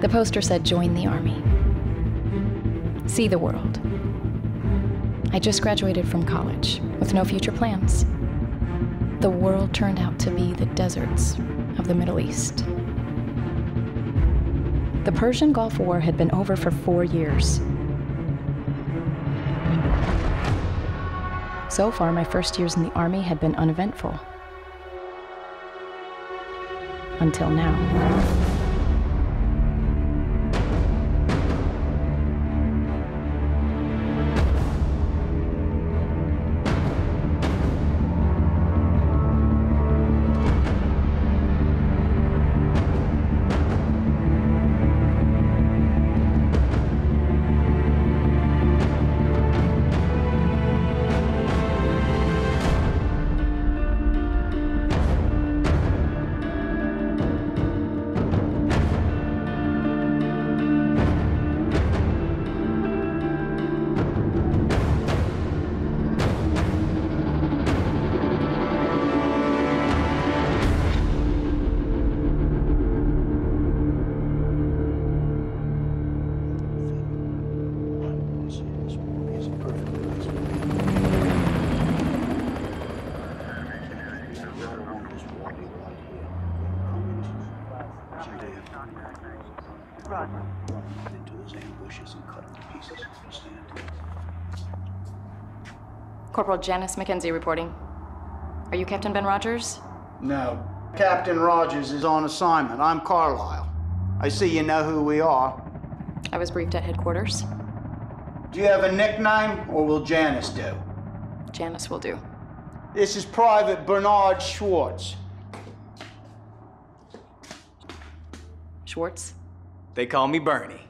The poster said, join the army. See the world. I just graduated from college with no future plans. The world turned out to be the deserts of the Middle East. The Persian Gulf War had been over for 4 years. So far, my first years in the army had been uneventful. Until now. Corporal Janice McKenzie reporting. Are you Captain Ben Rogers? No. Captain Rogers is on assignment. I'm Carlisle. I see you know who we are. I was briefed at headquarters. Do you have a nickname, or will Janice do? Janice will do. This is Private Bernard Schwartz. Schwartz? They call me Bernie.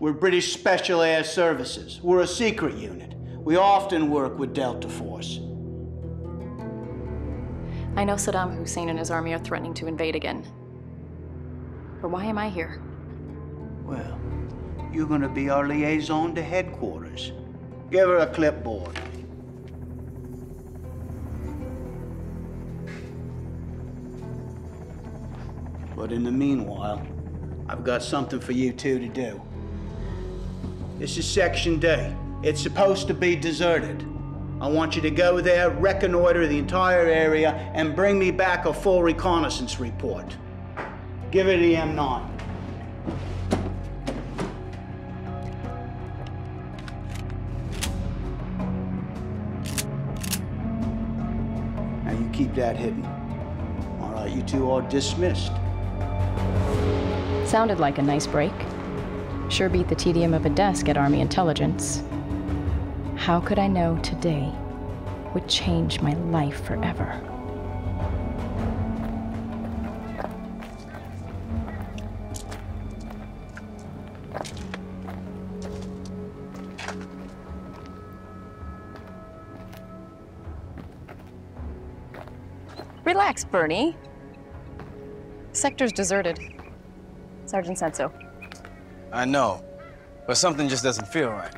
We're British Special Air Services. We're a secret unit. We often work with Delta Force. I know Saddam Hussein and his army are threatening to invade again. But why am I here? Well, you're gonna be our liaison to headquarters. Give her a clipboard. But in the meanwhile, I've got something for you two to do. This is Section D. It's supposed to be deserted. I want you to go there, reconnoiter the entire area, and bring me back a full reconnaissance report. Give it to M9. Now you keep that hidden. All right, you two are dismissed. Sounded like a nice break. Sure beat the tedium of a desk at Army Intelligence. How could I know today would change my life forever? Relax, Bernie. Sector's deserted. Sergeant said so. I know, but something just doesn't feel right.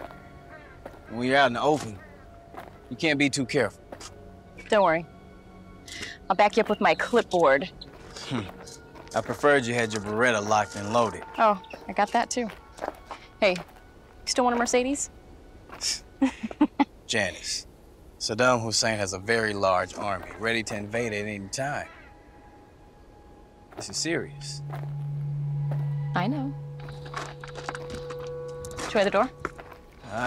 When you're out in the open, you can't be too careful. Don't worry. I'll back you up with my clipboard. I preferred you had your Beretta locked and loaded. Oh, I got that too. Hey, you still want a Mercedes? Janice, Saddam Hussein has a very large army, ready to invade at any time. This is serious. I know. Try the door?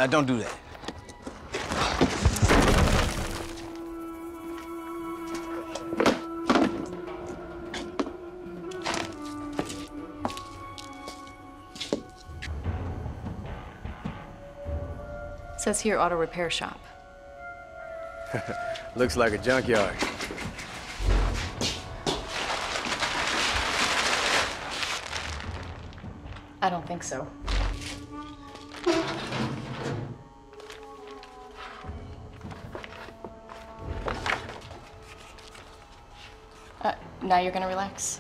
Don't do that. It says here, auto repair shop. Looks like a junkyard. I don't think so. Now you're gonna relax?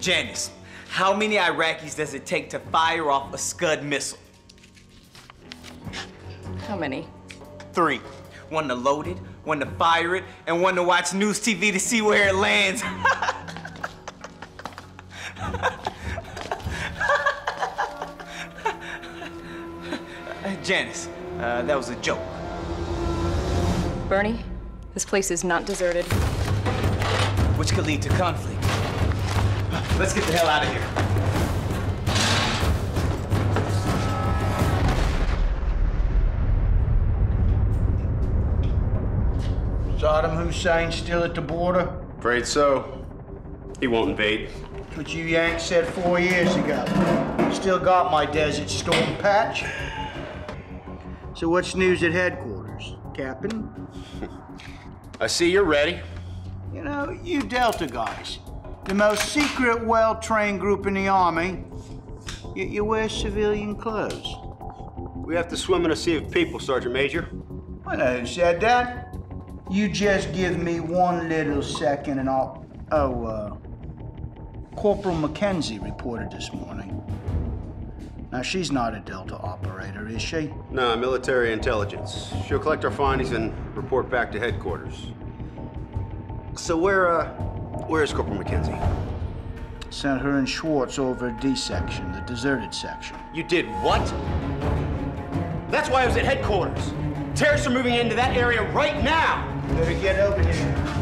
Janice, how many Iraqis does it take to fire off a Scud missile? How many? 3. One to load it, one to fire it, and one to watch news TV to see where it lands. Janice, that was a joke. Bernie, this place is not deserted. Which could lead to conflict. Let's get the hell out of here. Saddam Hussein still at the border? Afraid so. He won't invade. That's what you Yanks said 4 years ago. Still got my Desert Storm patch. So what's news at headquarters, Captain? I see you're ready. You know, you Delta guys, the most secret, well-trained group in the Army, yet you wear civilian clothes. We have to swim in a sea of people, Sergeant Major. I know who said that. You just give me one little second and I'll... Oh, Corporal McKenzie reported this morning. Now, she's not a Delta operator, is she? No, military intelligence. She'll collect our findings and report back to headquarters. So where is Corporal McKenzie? Sent her and Schwartz over D section, the deserted section. You did what? That's why I was at headquarters. Terrorists are moving into that area right now. Better get over here.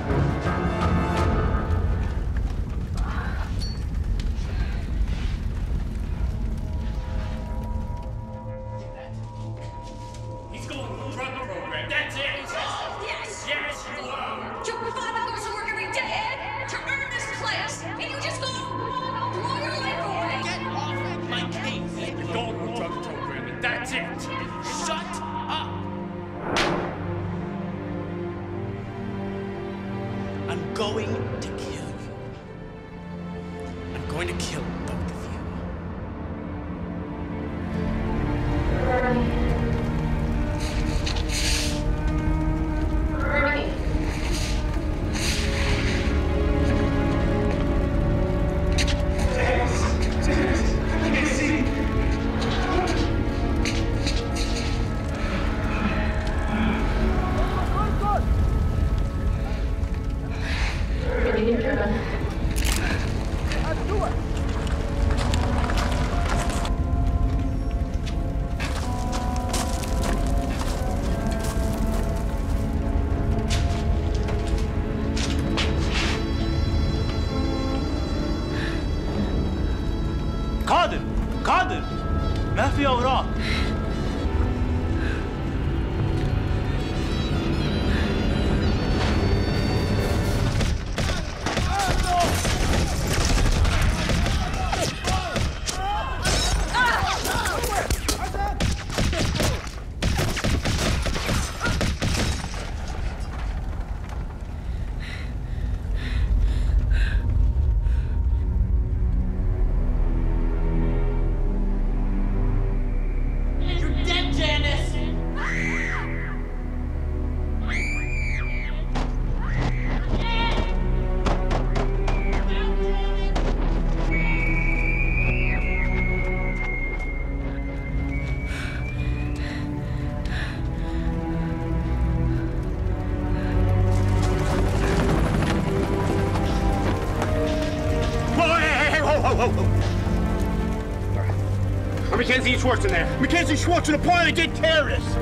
McKenzie and Schwartz in there. McKenzie, Schwartz, and a pile of dead terrorists.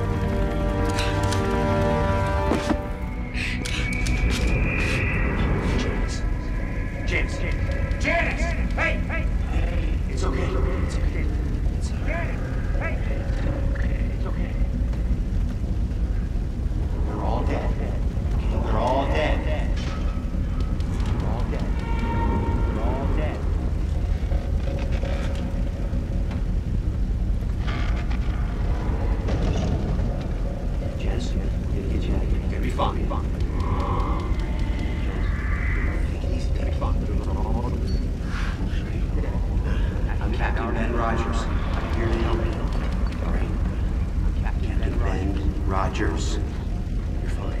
You're fine.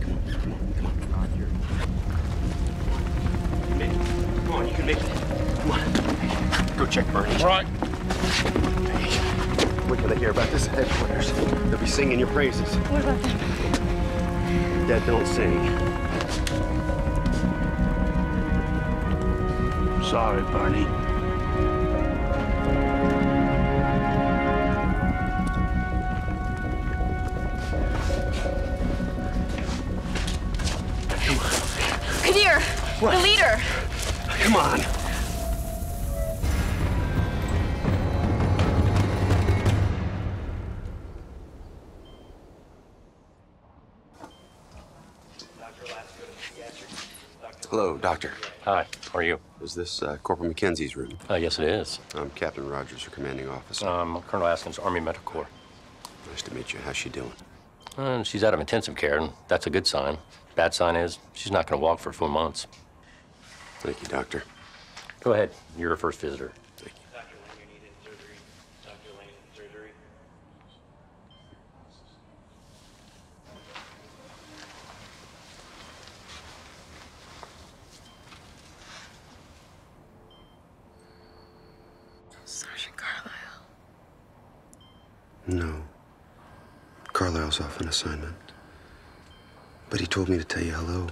Come on, come on, come on. Hey, wait till they hear about this at headquarters. They'll be singing your praises. What about them? That don't sing. Sorry, Barney. Kadir, the leader. Come on. Hello, Doctor. Hi, how are you? Is this Corporal McKenzie's room? Yes, it is. I'm Captain Rogers, her commanding officer. I'm Colonel Askins, Army Medical Corps. Nice to meet you. How's she doing? She's out of intensive care, and that's a good sign. Bad sign is she's not going to walk for a full month. Thank you, Doctor. Go ahead. You're our first visitor. Thank you. Dr. Langer needed surgery. Dr. Langer needed surgery. Sergeant Carlisle. No. Carlisle's off on assignment. But he told me to tell you hello.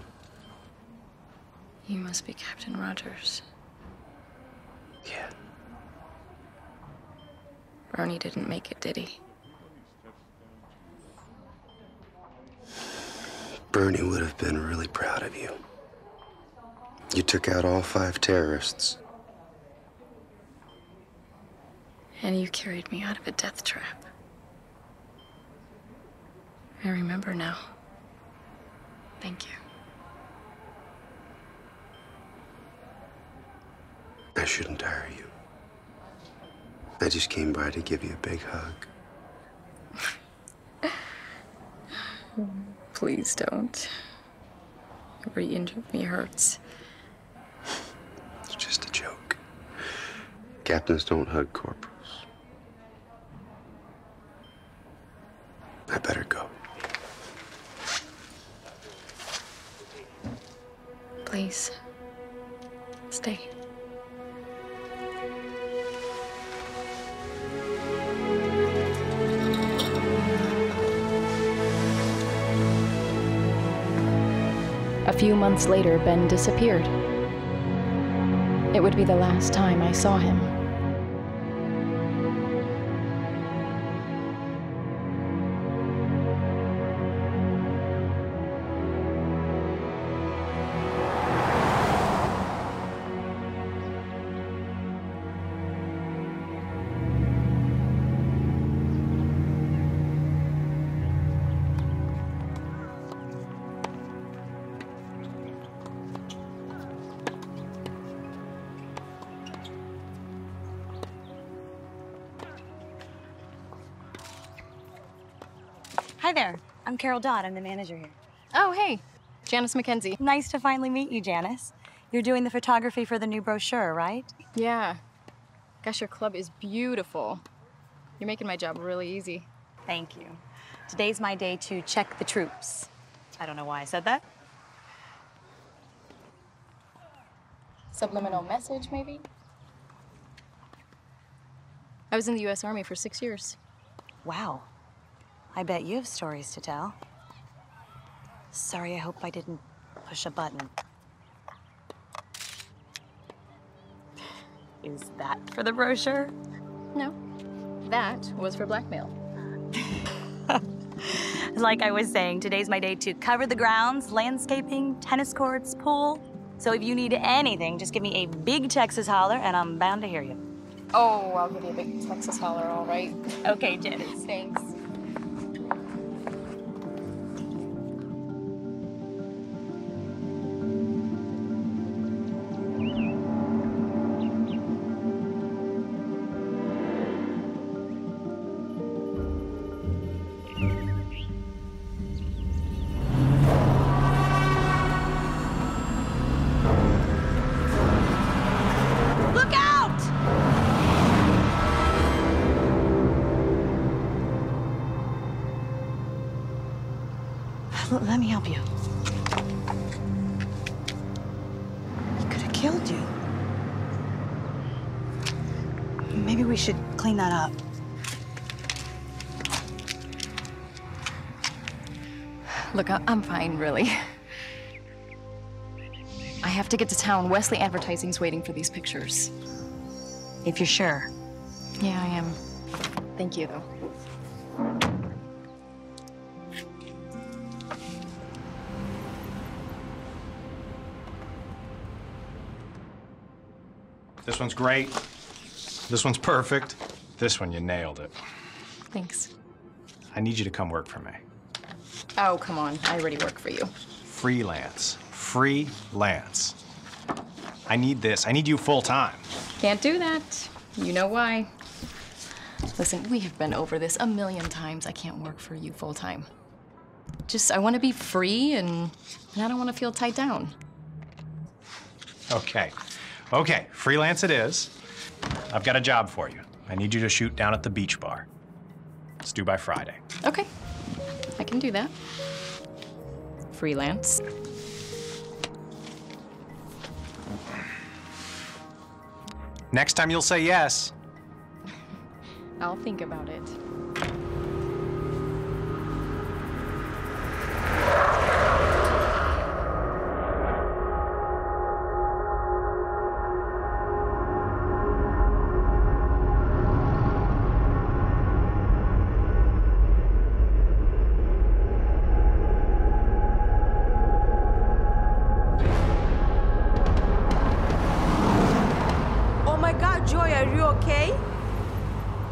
You must be Captain Rogers. Yeah. Ronnie didn't make it, did he? Bernie would have been really proud of you. You took out all 5 terrorists. And you carried me out of a death trap. I remember now. Thank you. I shouldn't tire you. I just came by to give you a big hug. Please don't. Every inch of me hurts. It's just a joke. Captains don't hug corporals. I better go. Please, stay. A few months later, Ben disappeared. It would be the last time I saw him. I'm Carol Dodd. I'm the manager here. Oh, hey. Janice McKenzie. Nice to finally meet you, Janice. You're doing the photography for the new brochure, right? Yeah. Gosh, your club is beautiful. You're making my job really easy. Thank you. Today's my day to check the troops. I don't know why I said that. Subliminal message, maybe? I was in the U.S. Army for 6 years. Wow. I bet you have stories to tell. Sorry, I hope I didn't push a button. Is that for the brochure? No, that was for blackmail. Like I was saying, today's my day to cover the grounds, landscaping, tennis courts, pool. So if you need anything, just give me a big Texas holler and I'm bound to hear you. Oh, I'll give you a big Texas holler, all right. Okay, Janice. Thanks. Let me help you. He could have killed you. Maybe we should clean that up. Look, I'm fine, really. I have to get to town. Wesley Advertising's waiting for these pictures. If you're sure. Yeah, I am. Thank you, though. This one's great. This one's perfect. This one, you nailed it. Thanks. I need you to come work for me. Oh, come on. I already work for you. Freelance. Freelance. I need this. I need you full time. Can't do that. You know why. Listen, we have been over this a million times. I can't work for you full time. Just, I want to be free and I don't want to feel tied down. Okay. Okay, freelance it is. I've got a job for you. I need you to shoot down at the beach bar. It's due by Friday. Okay, I can do that. Freelance. Next time you'll say yes. I'll think about it.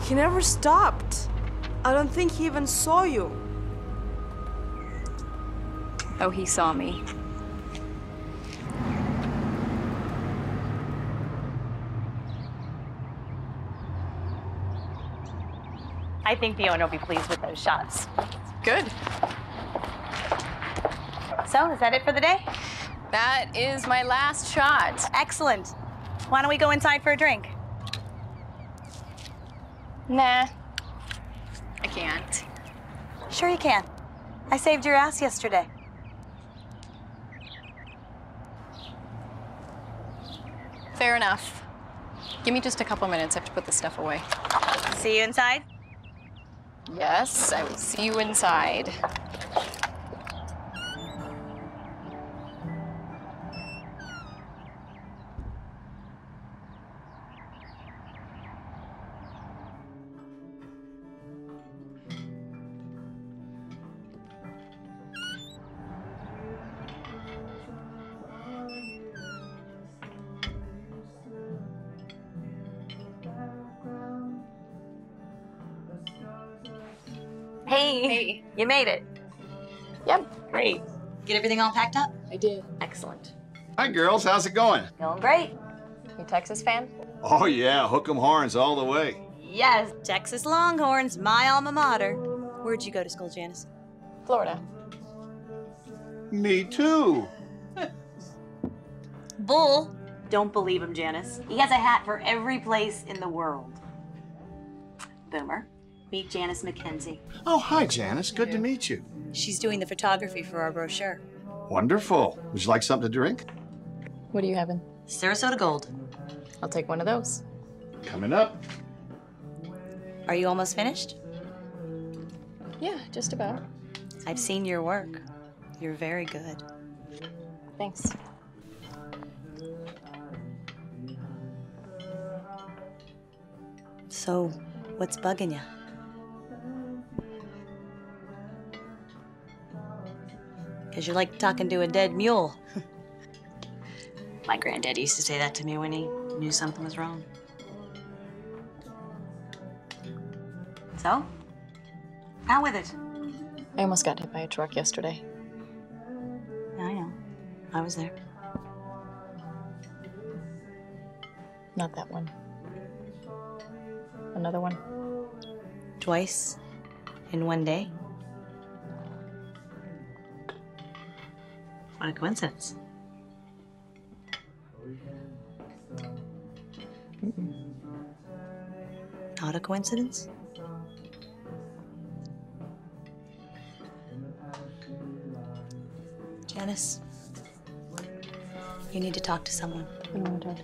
He never stopped. I don't think he even saw you. Oh, he saw me. I think the owner will be pleased with those shots. Good. So, is that it for the day? That is my last shot. Excellent. Why don't we go inside for a drink? Nah, I can't. Sure you can. I saved your ass yesterday. Fair enough. Give me just a couple minutes. I have to put this stuff away. See you inside? Yes, I will see you inside. Hey, you made it. Yep, great. Get everything all packed up? I did. Excellent. Hi, girls. How's it going? Going great. You Texas fan? Oh, yeah. Hook 'em horns all the way. Yes. Texas Longhorns, my alma mater. Where'd you go to school, Janice? Florida. Me too. Bull. Don't believe him, Janice. He has a hat for every place in the world. Boomer. Meet Janice McKenzie. Oh, hi, Janice. Good to meet you. She's doing the photography for our brochure. Wonderful. Would you like something to drink? What are you having? Sarasota Gold. I'll take one of those. Coming up. Are you almost finished? Yeah, just about. I've seen your work. You're very good. Thanks. So, what's bugging you? Because you're like talking to a dead mule. My granddad used to say that to me when he knew something was wrong. So? How with it? I almost got hit by a truck yesterday. Yeah, I know. I was there. Not that one. Another one. Twice in one day. What a coincidence. Mm-mm. Not a coincidence? Janice, you need to talk to someone.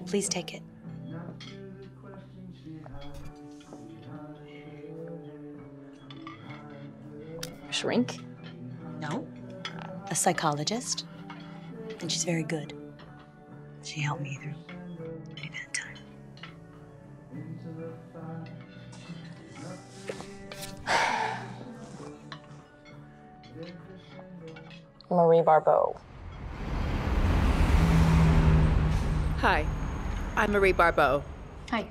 Please take it. A shrink? No. A psychologist. And she's very good. She helped me through pretty bad time. Marie Barbeau. Hi, I'm Marie Barbeau. Hi.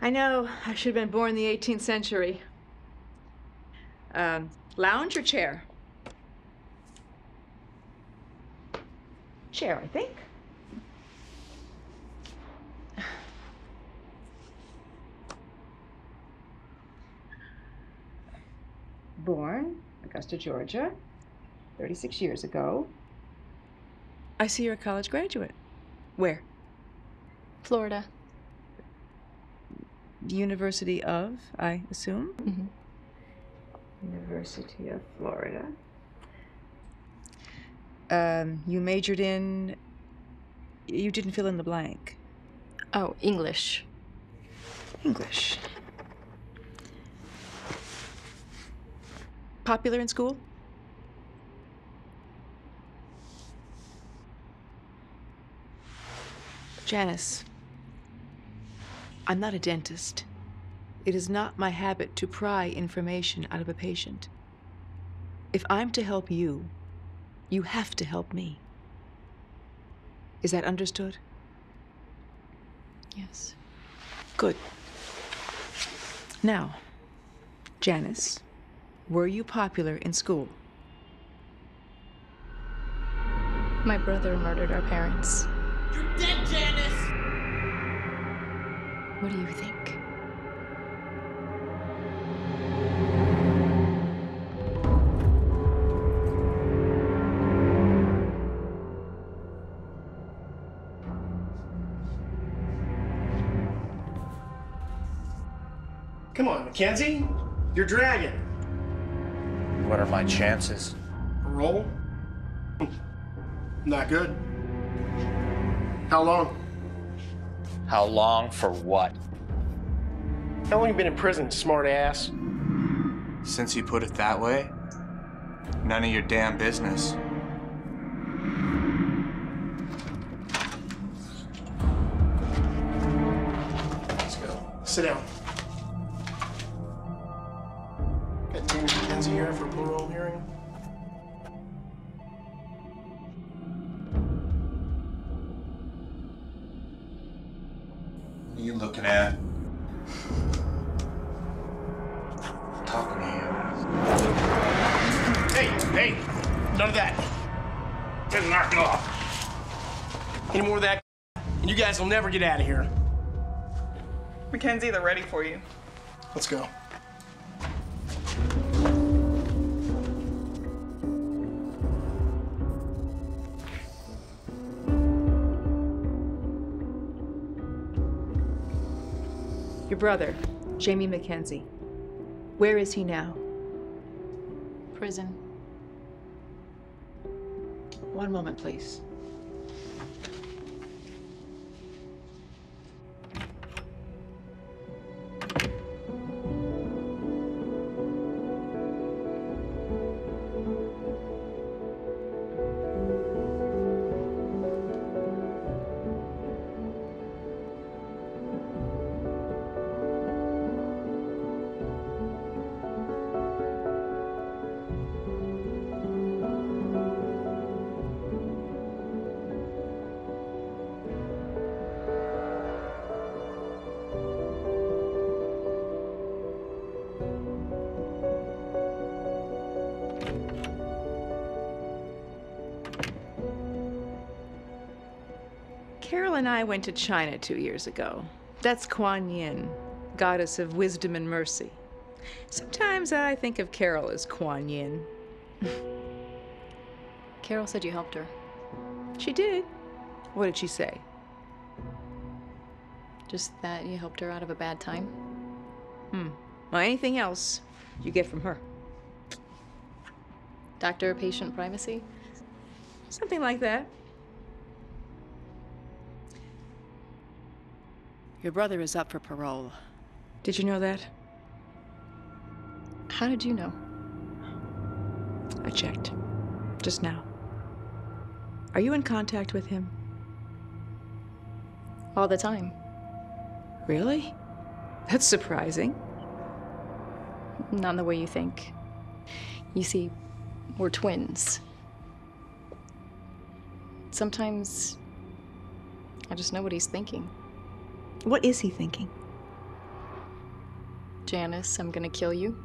I know I should have been born in the 18th century. Lounge or chair? Chair, I think. Born Augusta, Georgia, 36 years ago. I see you're a college graduate. Where? Florida. University of, I assume? Mm-hmm. University of Florida. You majored in, you didn't fill in the blank. Oh, English. English. Popular in school? Janice, I'm not a dentist. It is not my habit to pry information out of a patient. If I'm to help you, you have to help me. Is that understood? Yes. Good. Now, Janice, were you popular in school? My brother murdered our parents. You're dead, Janice! What do you think? Come on, Mackenzie. You're dragging. What are my chances? A roll? Not good. How long? How long for what? How long you been in prison, smart ass? Since you put it that way, none of your damn business. Let's go. Sit down. Got Jamie McKenzie here for a blue roll hearing. You looking at? I'm talking to you. Hey, none of that. Just knock it off. Any more of that, and you guys will never get out of here. Mackenzie, they're ready for you. Let's go. Your brother, Jamie McKenzie. Where is he now? Prison. One moment, please. Carol and I went to China 2 years ago. That's Kuan Yin, goddess of wisdom and mercy. Sometimes I think of Carol as Kuan Yin. Carol said you helped her. She did. What did she say? Just that you helped her out of a bad time. Well, anything else you get from her. Doctor-patient privacy? Something like that. Your brother is up for parole. Did you know that? How did you know? I checked. Just now. Are you in contact with him? All the time. Really? That's surprising. Not in the way you think. You see, we're twins. Sometimes I just know what he's thinking. What is he thinking? Janice, I'm gonna kill you.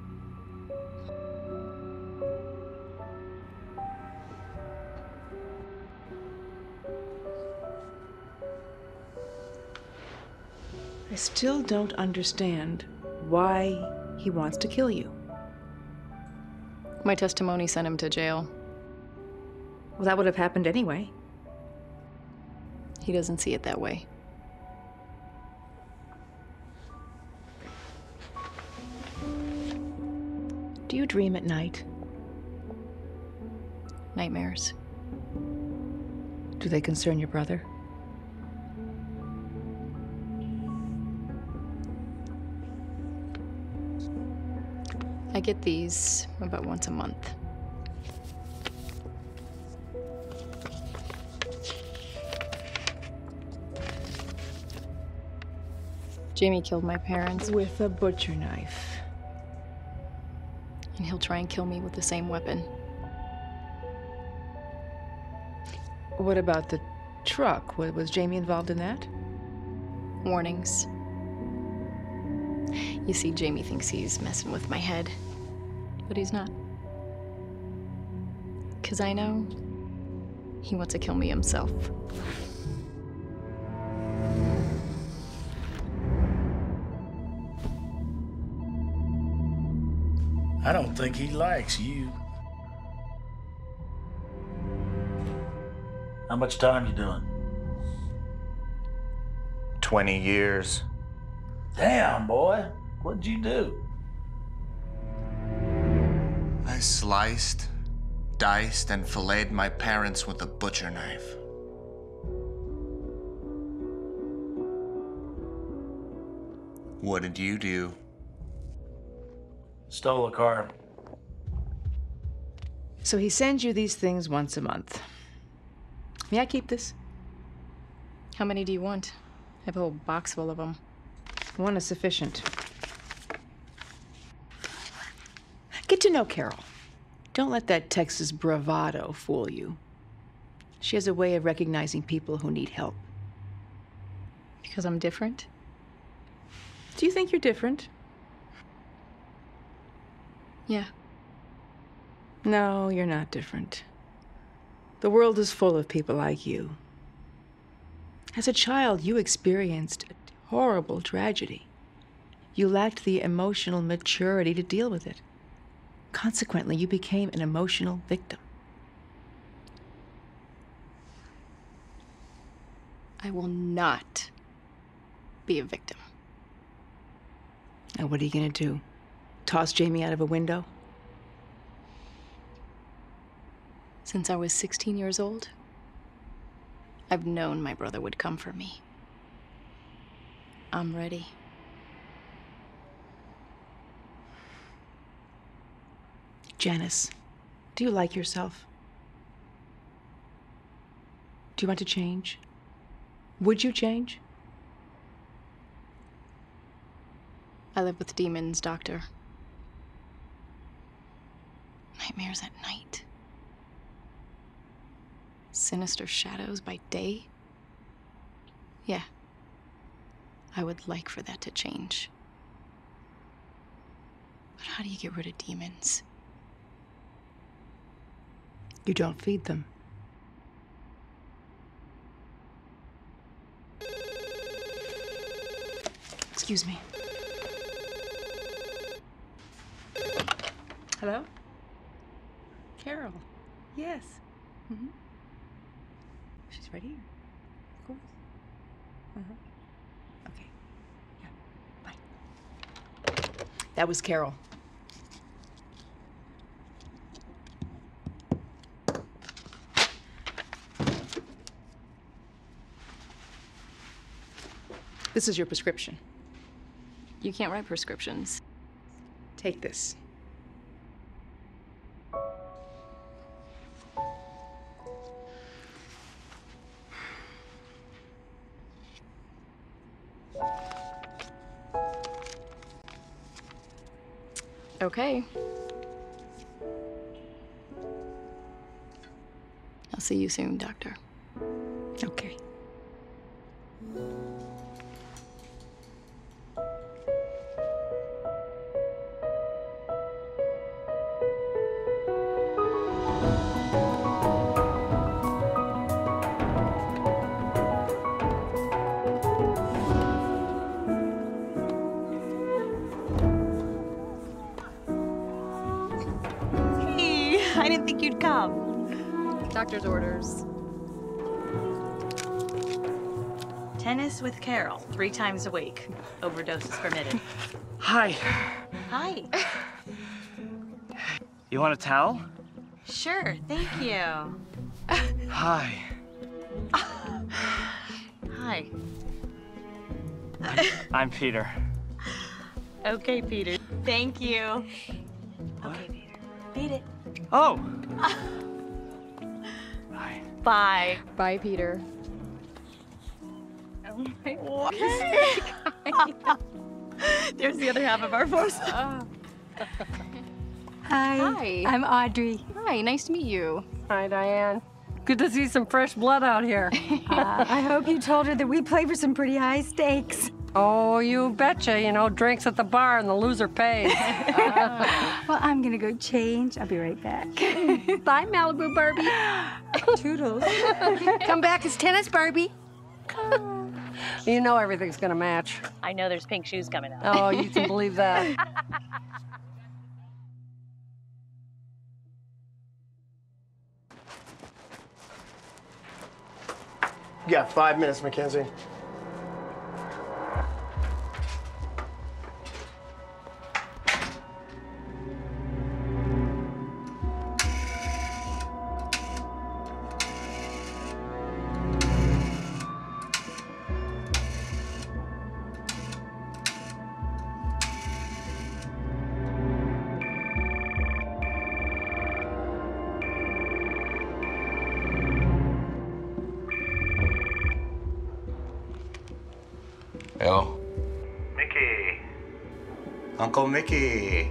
I still don't understand why he wants to kill you. My testimony sent him to jail. Well, that would have happened anyway. He doesn't see it that way. Do you dream at night? Nightmares. Do they concern your brother? I get these about once a month. Jamie killed my parents. With a butcher knife. And he'll try and kill me with the same weapon. What about the truck? Was Jamie involved in that? Warnings. You see, Jamie thinks he's messing with my head, but he's not. 'Cause I know he wants to kill me himself. I don't think he likes you. How much time you doing? 20 years. Damn, boy. What'd you do? I sliced, diced, and filleted my parents with a butcher knife. What did you do? Stole a car. So he sends you these things once a month. May I keep this? How many do you want? I have a whole box full of them. One is sufficient. Get to know Carol. Don't let that Texas bravado fool you. She has a way of recognizing people who need help. Because I'm different? Do you think you're different? Yeah. No, you're not different. The world is full of people like you. As a child, you experienced a horrible tragedy. You lacked the emotional maturity to deal with it. Consequently, you became an emotional victim. I will not be a victim. Now, what are you gonna do? Toss Jamie out of a window? Since I was 16 years old, I've known my brother would come for me. I'm ready. Janice, do you like yourself? Do you want to change? Would you change? I live with demons, Doctor. Nightmares at night. Sinister shadows by day. Yeah. I would like for that to change. But how do you get rid of demons? You don't feed them. Excuse me. Hello? Carol. Yes. Mm-hmm. She's right here. Of course. Uh-huh. Okay. Yeah. Bye. That was Carol. This is your prescription. You can't write prescriptions. Take this. Okay. I'll see you soon, Doctor. Okay. Doctor's orders. Tennis with Carol, 3 times a week. Overdoses permitted. Hi. Hi. You want a towel? Sure, thank you. Hi. Hi. I'm Peter. Okay, Peter. Thank you. What? Okay, Peter. Beat it. Oh! Bye. Bye, Peter. Oh my God. There's the other half of our force. Hi. Hi. I'm Audrey. Hi, nice to meet you. Hi, Diane. Good to see some fresh blood out here. I hope you told her that we play for some pretty high stakes. Oh, you betcha. You know, drinks at the bar and the loser pays. Oh. Well, I'm going to go change. I'll be right back. Bye, Malibu Barbie. Toodles. Come back as tennis, Barbie. You know everything's going to match. I know there's pink shoes coming up. Oh, you can believe that. You got 5 minutes, McKenzie. Mickey,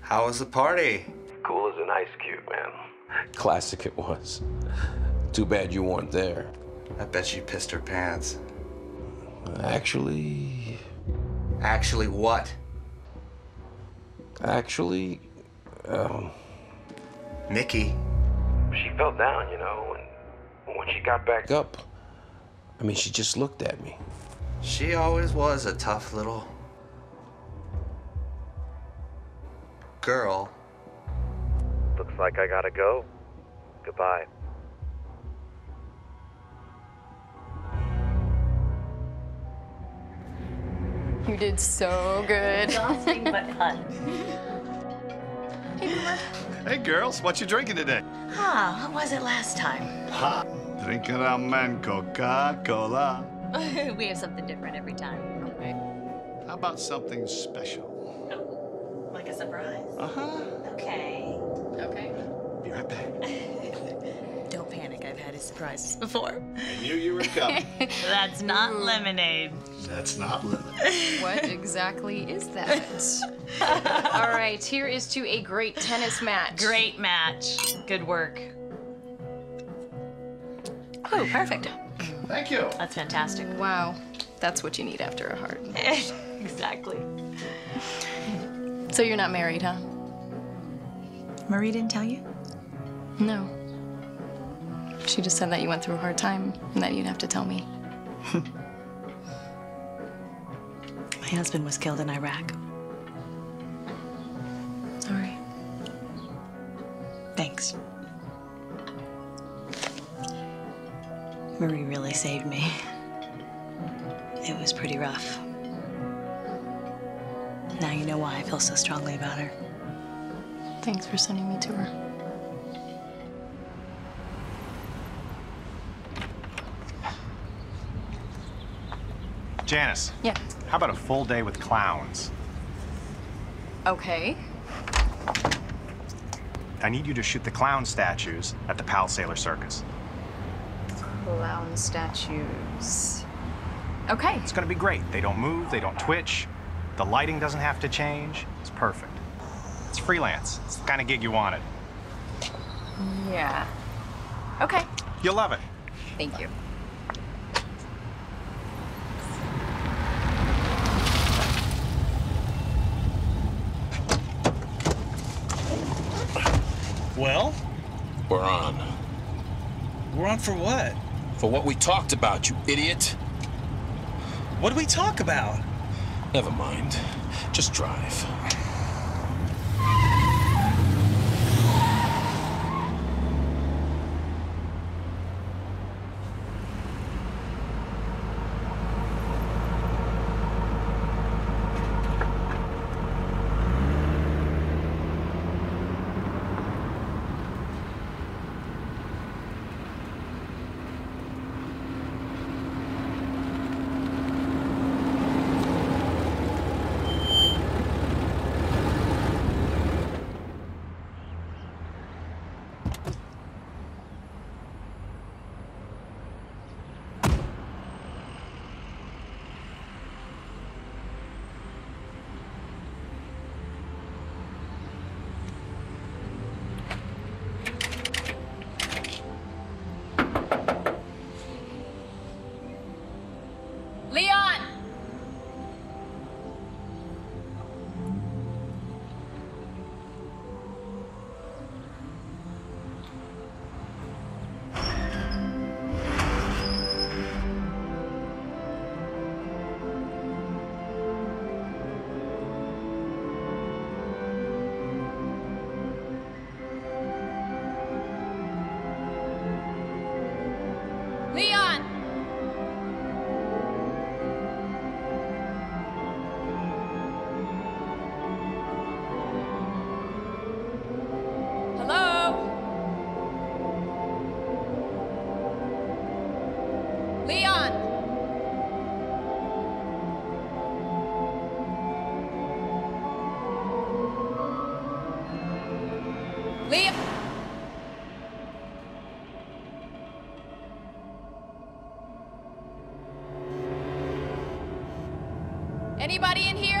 how was the party? Cool as an ice cube, man. Classic it was. Too bad you weren't there. I bet she pissed her pants. Actually... Actually what? Actually... Mickey. She fell down, you know, and when she got back up, I mean, she just looked at me. She always was a tough little... girl. Looks like I gotta go. Goodbye. You did so good. Exhausting but fun. Hey girls, what you drinking today? Ah, what was it last time? Ha! Drinking ramen, Coca-Cola. We have something different every time. Okay. How about something special? Like a surprise? Uh-huh. Okay. Okay. Be right back. Don't panic, I've had surprises before. I knew you were coming. That's not lemonade. That's not lemonade. What exactly is that? All right, here is to a great tennis match. Great match. Good work. Oh, perfect. Thank you. That's fantastic. Wow. That's what you need after a heart. Exactly. So you're not married, huh? Marie didn't tell you? No. She just said that you went through a hard time and that you'd have to tell me. My husband was killed in Iraq. All right. Thanks. Marie really saved me. It was pretty rough. Now you know why I feel so strongly about her. Thanks for sending me to her. Janice. Yeah? How about a full day with clowns? Okay. I need you to shoot the clown statues at the Pal Sailor Circus. Clown statues. Okay. It's gonna be great. They don't move, they don't twitch. The lighting doesn't have to change. It's perfect. It's freelance. It's the kind of gig you wanted. Yeah. Okay. You'll love it. Thank you. Well? We're on. We're on for what? For what we talked about, you idiot. What did we talk about? Never mind. Just drive. Anybody in here?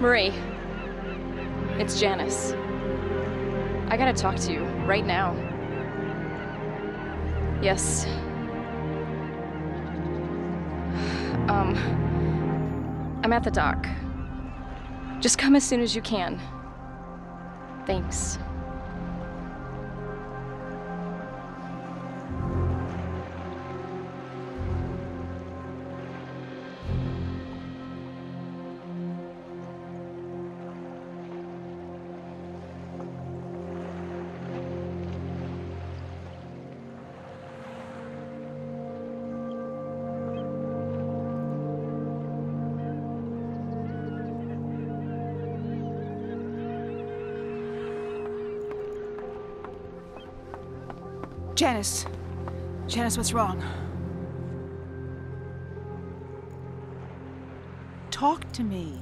Marie, it's Janice. I gotta talk to you right now. Yes. I'm at the dock. Just come as soon as you can. Thanks. Janice. Janice, what's wrong? Talk to me.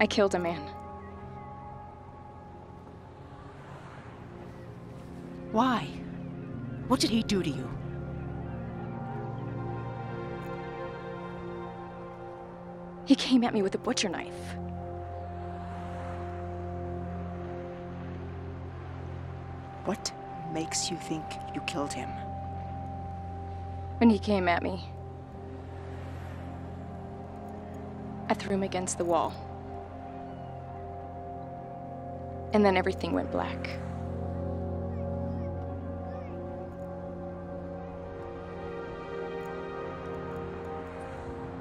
I killed a man. Why? What did he do to you? He came at me with a butcher knife. What makes you think you killed him? When he came at me, I threw him against the wall. And then everything went black.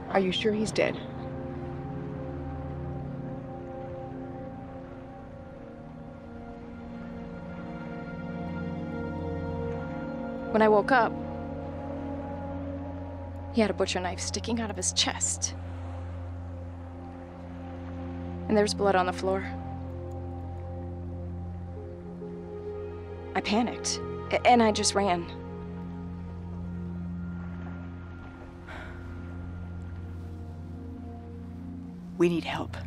Are you sure he's dead? When I woke up, he had a butcher knife sticking out of his chest. And there was blood on the floor. I panicked, and I just ran. We need help.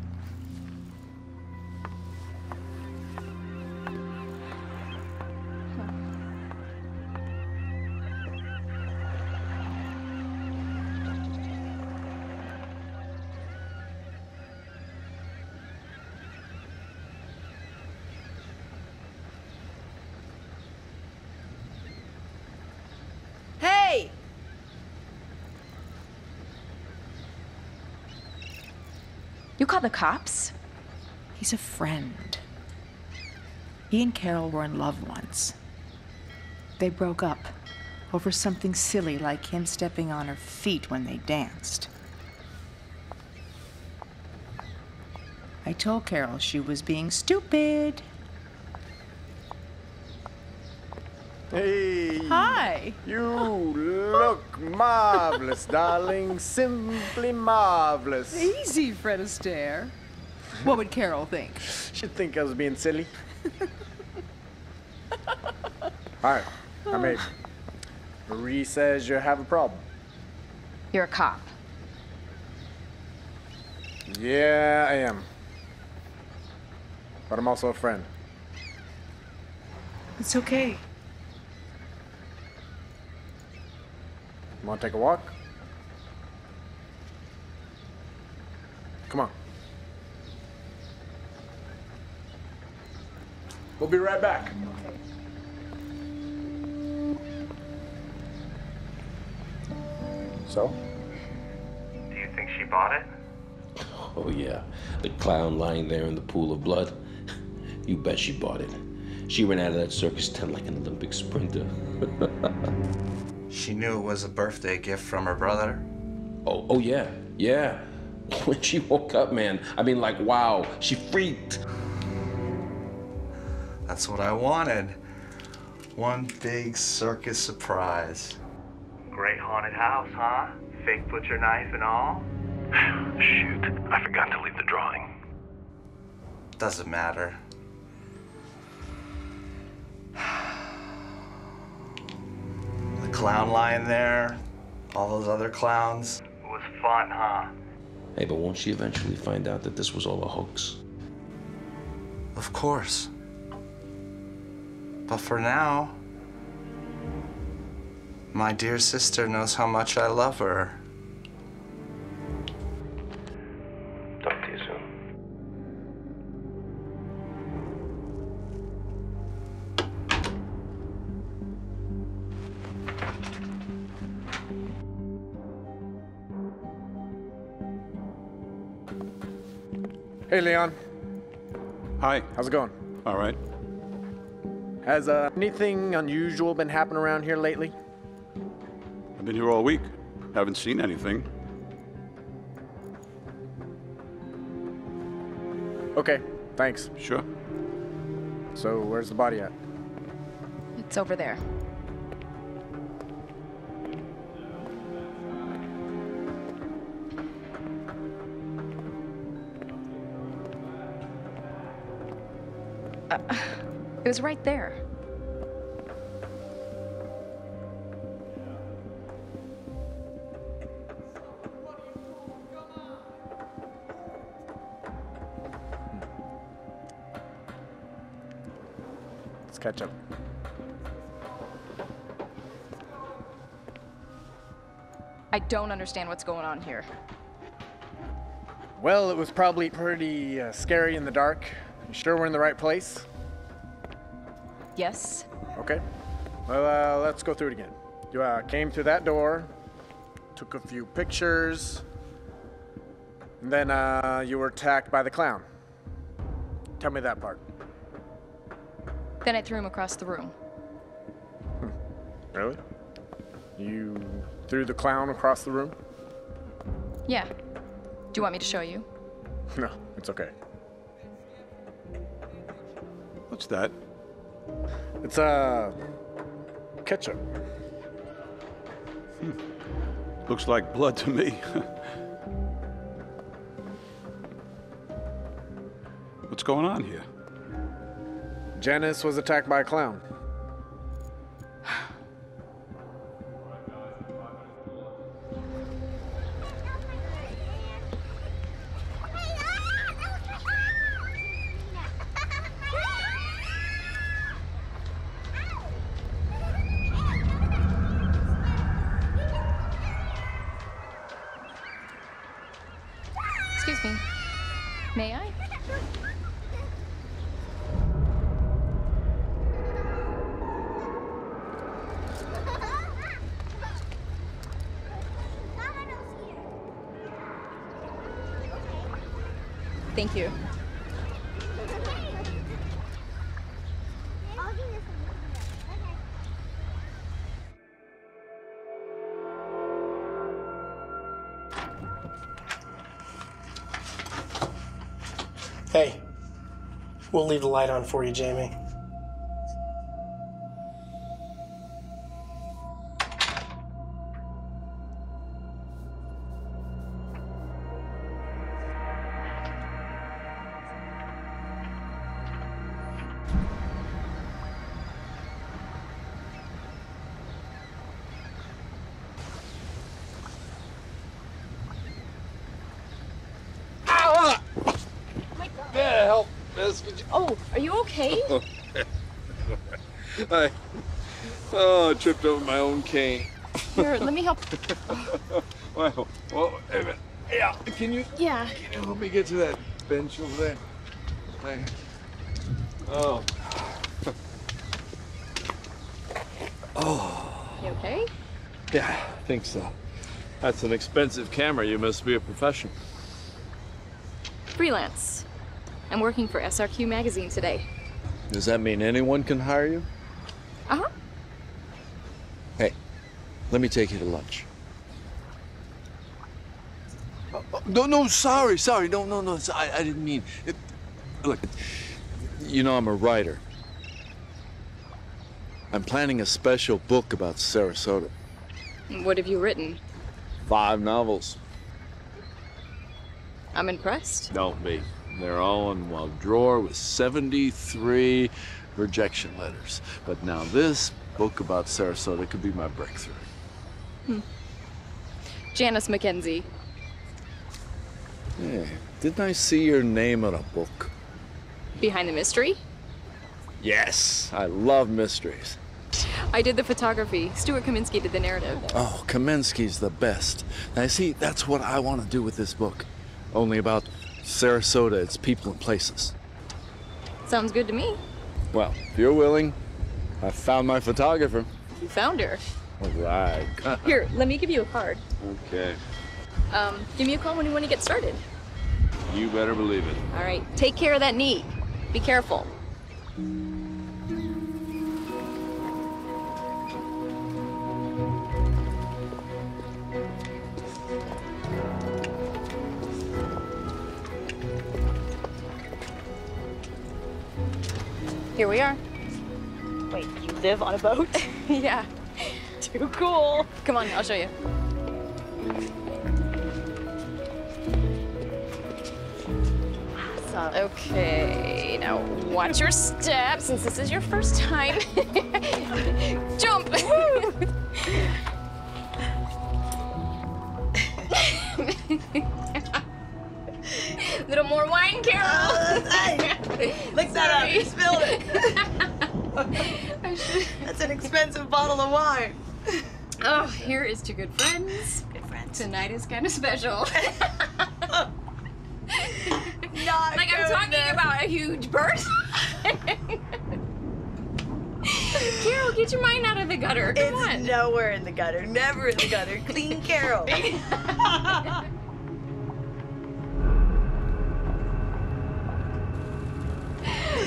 Call the cops? He's a friend. He and Carol were in love once. They broke up over something silly like him stepping on her feet when they danced. I told Carol she was being stupid. Hey! Hi! You look marvelous, darling. Simply marvelous. Easy, Fred Astaire. What would Carol think? She'd think I was being silly. Hi, I'm Abe. Marie says you have a problem. You're a cop. Yeah, I am. But I'm also a friend. It's okay. Want to take a walk? Come on. We'll be right back. So? Do you think she bought it? Oh, yeah. The clown lying there in the pool of blood. You bet she bought it. She ran out of that circus tent like an Olympic sprinter. She knew it was a birthday gift from her brother? Oh yeah, yeah. When she woke up, man, I mean, like, wow, she freaked. That's what I wanted. One big circus surprise. Great haunted house, huh? Fake butcher knife and all? Shoot, I forgot to leave the drawing. Doesn't matter. The clown lying there, all those other clowns. It was fun, huh? Hey, but won't she eventually find out that this was all a hoax? Of course. But for now, my dear sister knows how much I love her. Hey, Leon. Hi. How's it going? All right. Has anything unusual been happening around here lately? I've been here all week. Haven't seen anything. Okay, thanks. Sure. So, where's the body at? It's over there. It was right there. Let's catch up. I don't understand what's going on here. Well, it was probably pretty scary in the dark. You sure we're in the right place? Yes. Okay. Well, let's go through it again. You came through that door, took a few pictures, and then you were attacked by the clown. Tell me that part. Then I threw him across the room. Really? You threw the clown across the room? Yeah. Do you want me to show you? No, it's okay. What's that? It's ketchup. Looks like blood to me. What's going on here? Janice was attacked by a clown. Thank you. Hey, we'll leave the light on for you, Jamie. I tripped over my own cane. Here, let me help. Well, wait a minute. Yeah, can you help me get to that bench over there? Oh. Oh. You okay? Yeah, I think so. That's an expensive camera. You must be a professional. Freelance. I'm working for SRQ magazine today. Does that mean anyone can hire you? Uh-huh. Hey, let me take you to lunch. No, sorry. No, I didn't mean it. Look, you know I'm a writer. I'm planning a special book about Sarasota. What have you written? 5 novels. I'm impressed. Don't be. They're all in one drawer with 73 rejection letters. But now this book about Sarasota could be my breakthrough. Janice McKenzie. Hey, didn't I see your name on a book? Behind the Mystery? Yes, I love mysteries. I did the photography. Stuart Kaminsky did the narrative. Oh, Kaminsky's the best. Now, see, that's what I want to do with this book. Only about Sarasota, its people and places. Sounds good to me. Well, if you're willing, I found my photographer. You found her? All right. Here, let me give you a card. Okay. Give me a call when you want to get started. You better believe it. All right, take care of that knee. Be careful. Here we are. Wait, you live on a boat? Yeah. Too cool. Come on, I'll show you. Awesome. Okay, now watch your steps since this is your first time. Jump! A little more wine, Carol. Hey, lick that up. You spilled it. That's an expensive bottle of wine. Oh, here is to good friends. Good friends. Tonight is kind of special. Not like I'm talking about a huge person. Carol, get your mind out of the gutter. Come on. Nowhere in the gutter. Never in the gutter. Clean Carol.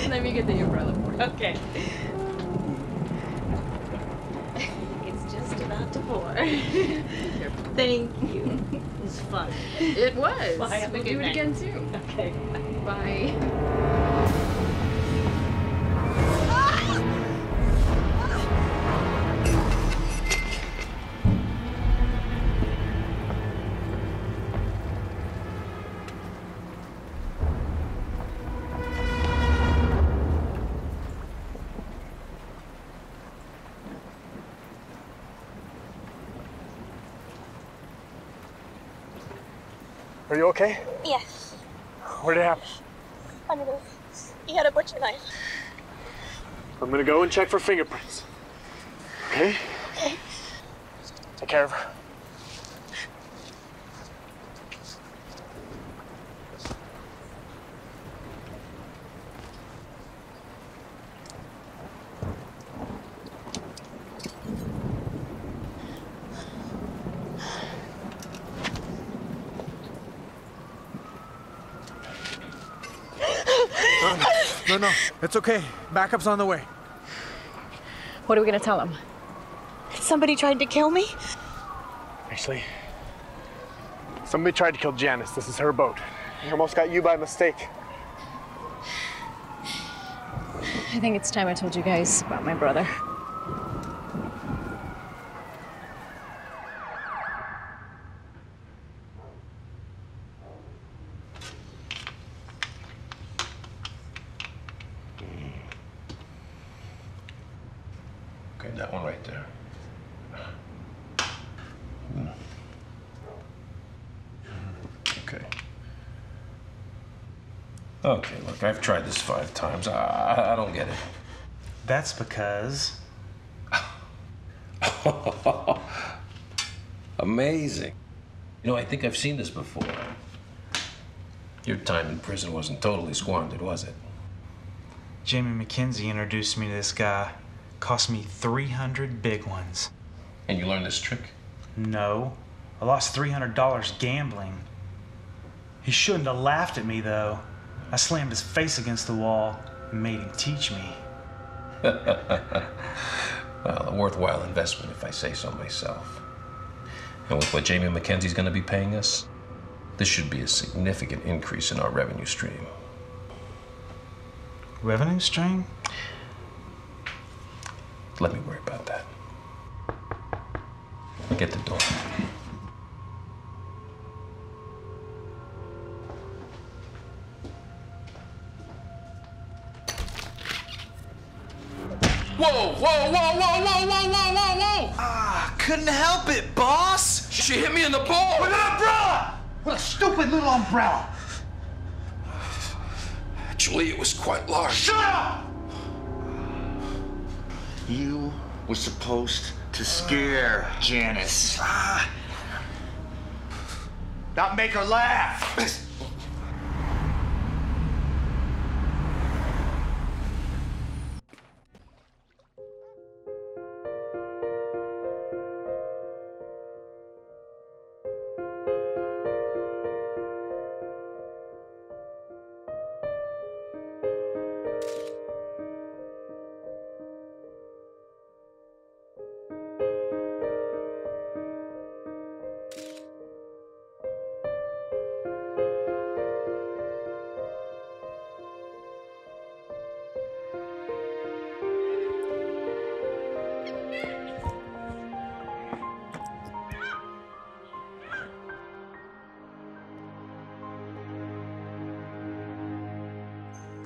Let me get the umbrella for you. Okay. It's just about to pour. Thank you. It was fun. It was. Bye. We'll do it again too. Okay. Bye. Are you okay? Yes. What did happen? I mean, he had a butcher knife. I'm gonna go and check for fingerprints. Okay? Okay. Take care of her. No, it's okay. Backup's on the way. What are we gonna tell him? Somebody tried to kill me? Actually, somebody tried to kill Janice. This is her boat. He almost got you by mistake. I think it's time I told you guys about my brother. I've tried this 5 times. I don't get it. That's because... Amazing. You know, I think I've seen this before. Your time in prison wasn't totally squandered, was it? Jamie McKenzie introduced me to this guy. Cost me 300 big ones. And you learned this trick? No. I lost $300 gambling. He shouldn't have laughed at me, though. I slammed his face against the wall and made him teach me. Well, a worthwhile investment, if I say so myself. And with what Jamie McKenzie's going to be paying us, this should be a significant increase in our revenue stream. Revenue stream? Let me worry about that. Get the door. Whoa! Ah, couldn't help it, boss. She hit me in the ball. With an umbrella! With a stupid little umbrella. Actually, it was quite large. Shut up! You were supposed to scare Janice. Not make her laugh.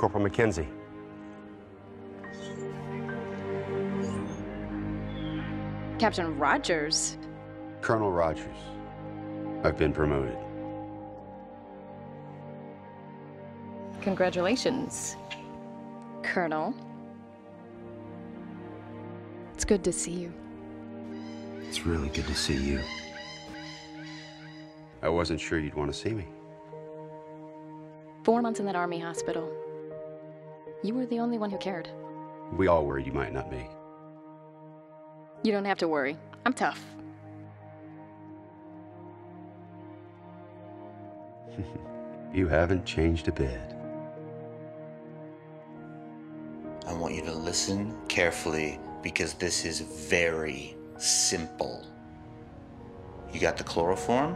Corporal McKenzie. Captain Rogers? Colonel Rogers. I've been promoted. Congratulations, Colonel. It's good to see you. It's really good to see you. I wasn't sure you'd want to see me. 4 months in that army hospital. You were the only one who cared. We all worried you might not be. You don't have to worry. I'm tough. You haven't changed a bit. I want you to listen carefully because this is very simple. You got the chloroform?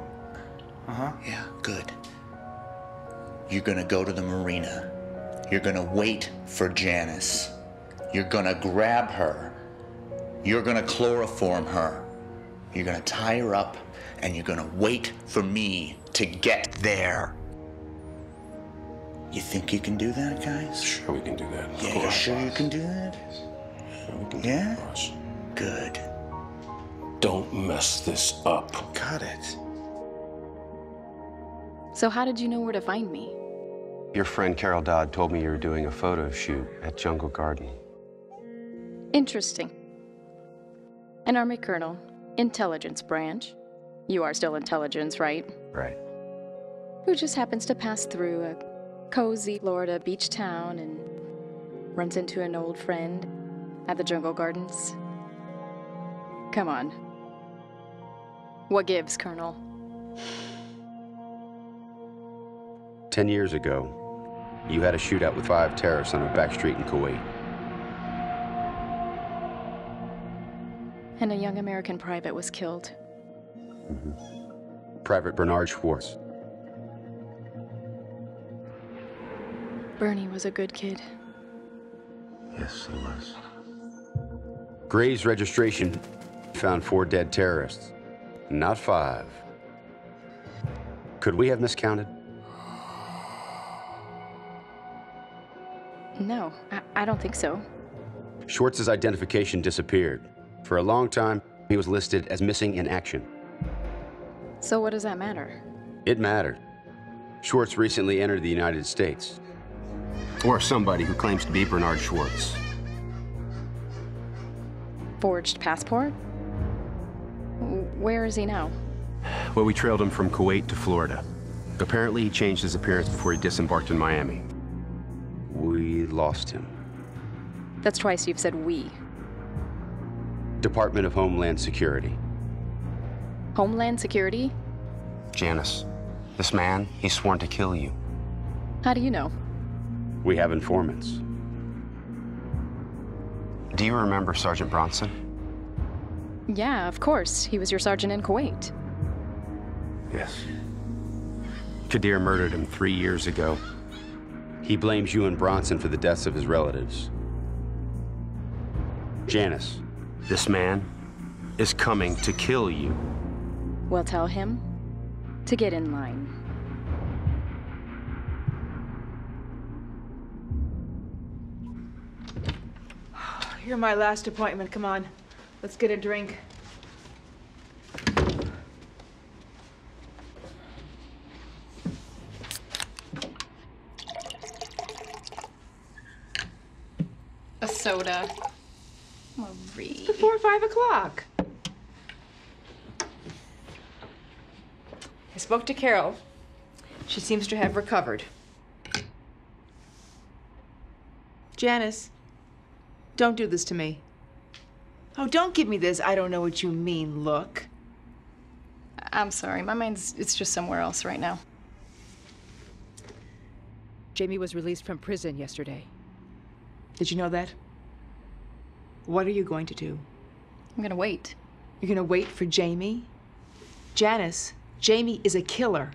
Uh-huh. Yeah, good. You're gonna go to the marina. You're gonna wait for Janice. You're gonna grab her. You're gonna chloroform her. You're gonna tie her up, and you're gonna wait for me to get there. You think you can do that, guys? Sure, we can do that. Yeah, you're sure you can do that? Sure, we can do that, boss. Good. Don't mess this up. Got it. So how did you know where to find me? Your friend Carol Dodd told me you were doing a photo shoot at Jungle Garden. Interesting. An Army Colonel, Intelligence Branch. You are still Intelligence, right? Right. Who just happens to pass through a cozy Florida beach town and runs into an old friend at the Jungle Gardens. Come on. What gives, Colonel? 10 years ago, you had a shootout with 5 terrorists on a back street in Kuwait. And a young American private was killed. Mm-hmm. Private Bernard Schwartz. Bernie was a good kid. Yes, he was. Gray's registration found 4 dead terrorists, not 5. Could we have miscounted? No, I don't think so. Schwartz's identification disappeared. For a long time, he was listed as missing in action. So what does that matter? It mattered. Schwartz recently entered the United States. Or somebody who claims to be Bernard Schwartz. Forged passport? Where is he now? Well, we trailed him from Kuwait to Florida. Apparently, he changed his appearance before he disembarked in Miami. We lost him. That's twice you've said we. Department of Homeland Security. Homeland Security? Janice, this man, he's sworn to kill you. How do you know? We have informants. Do you remember Sergeant Bronson? Yeah, of course. He was your sergeant in Kuwait. Yes. Kadir murdered him 3 years ago. He blames you and Bronson for the deaths of his relatives. Janice, this man is coming to kill you. Well, tell him to get in line. You're my last appointment. Come on, let's get a drink. A soda. Marie. Before 5 o'clock. I spoke to Carol. She seems to have recovered. Janice. Don't do this to me. Oh, don't give me this I don't know what you mean look. I'm sorry, my mind's just somewhere else right now. Jamie was released from prison yesterday. Did you know that? What are you going to do? I'm gonna wait. You're gonna wait for Jamie? Janice, Jamie is a killer.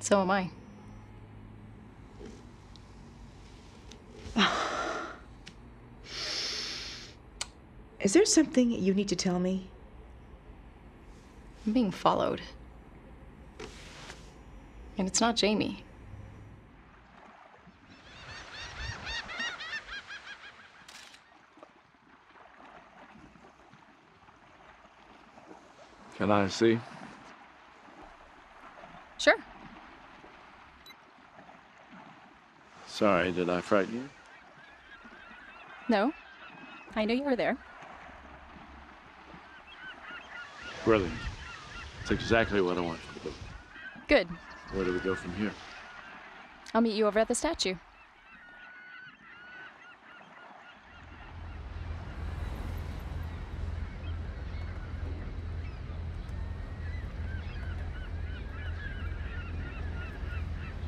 So am I. Is there something you need to tell me? I'm being followed. And it's not Jamie. Can I see? Sure. Sorry, did I frighten you? No. I knew you were there. Brilliant. That's exactly what I want you to do. Good. Where do we go from here? I'll meet you over at the statue.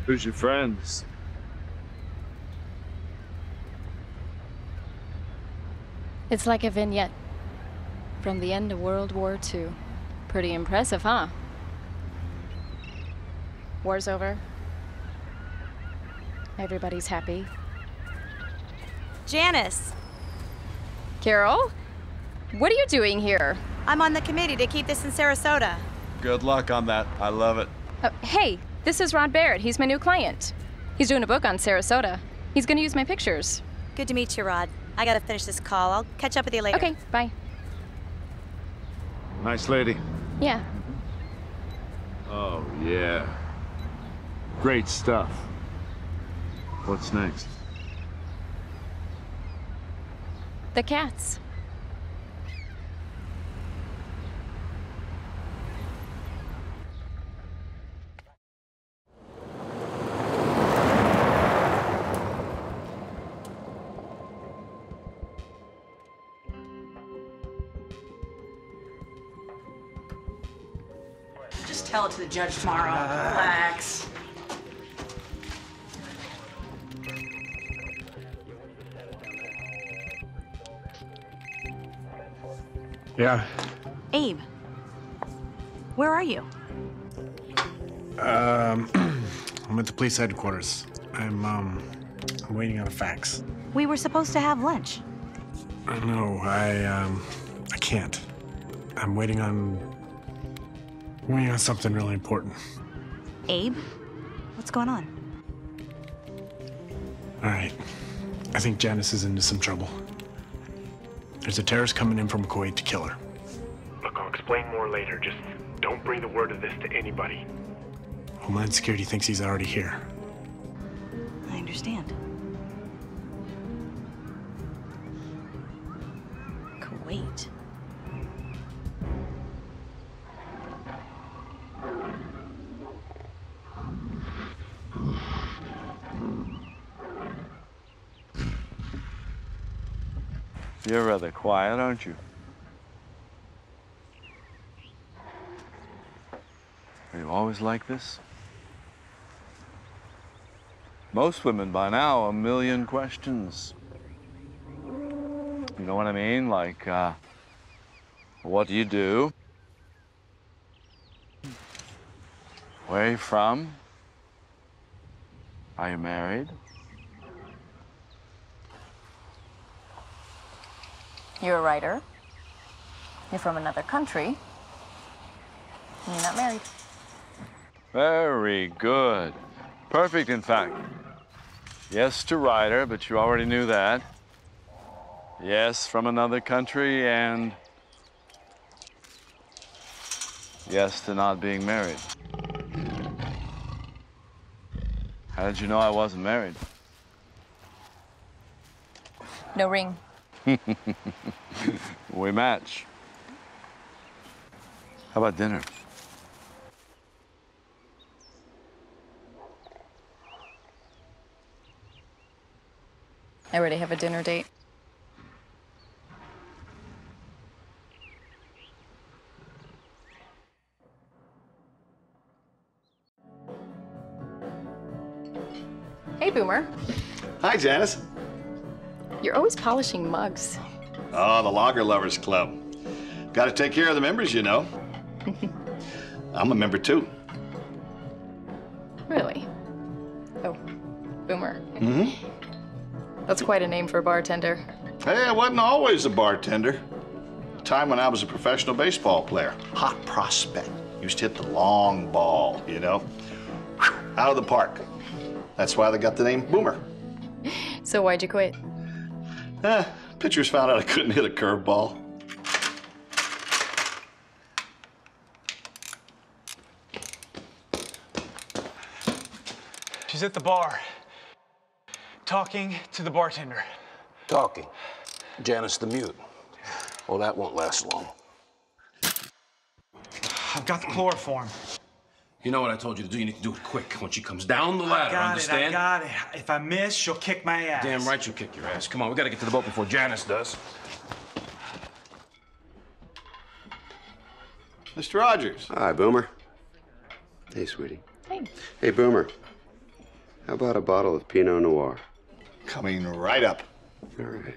Who's your friends? It's like a vignette from the end of World War II. Pretty impressive, huh? War's over. Everybody's happy. Janice! Carol? What are you doing here? I'm on the committee to keep this in Sarasota. Good luck on that. I love it. Hey, this is Rod Barrett. He's my new client. He's doing a book on Sarasota. He's gonna use my pictures. Good to meet you, Rod. I gotta finish this call. I'll catch up with you later. Okay, bye. Nice lady. Yeah. Oh, yeah. Great stuff. What's next? The cats. Just tell it to the judge tomorrow. Relax. Yeah? Abe, where are you? I'm at the police headquarters. I'm waiting on a fax. We were supposed to have lunch. No, I can't. I'm waiting on something really important. Abe, what's going on? All right, I think Janice is into some trouble. There's a terrorist coming in from Kuwait to kill her. Look, I'll explain more later. Just don't bring the word of this to anybody. Homeland Security thinks he's already here. I understand. Kuwait. You're rather quiet, aren't you? Are you always like this? Most women by now, 1 million questions. You know what I mean? Like, what do you do? Where are you from? Are you married? You're a writer. You're from another country. And you're not married. Very good. Perfect, in fact. Yes to writer, but you already knew that. Yes, from another country, and yes to not being married. How did you know I wasn't married? No ring. We match. How about dinner? I already have a dinner date. Hey, Boomer. Hi, Janice. You're always polishing mugs. Oh, the Lager Lover's Club. Got to take care of the members, you know. I'm a member, too. Really? Oh, Boomer. Mm-hmm. That's quite a name for a bartender. Hey, I wasn't always a bartender. A time when I was a professional baseball player. Hot prospect. Used to hit the long ball, you know. Out of the park. That's why they got the name Boomer. So why'd you quit? Pitchers found out I couldn't hit a curveball. She's at the bar, talking to the bartender. Talking? Janice the mute. Well, that won't last long. I've got the chloroform. You know what I told you to do? You need to do it quick when she comes down the ladder, understand? I got it. If I miss, she'll kick my ass. Damn right she'll kick your ass. Come on, we gotta get to the boat before Janice does. Mr. Rogers. Hi, Boomer. Hey, sweetie. Hey. Hey, Boomer. How about a bottle of Pinot Noir? Coming right up. All right.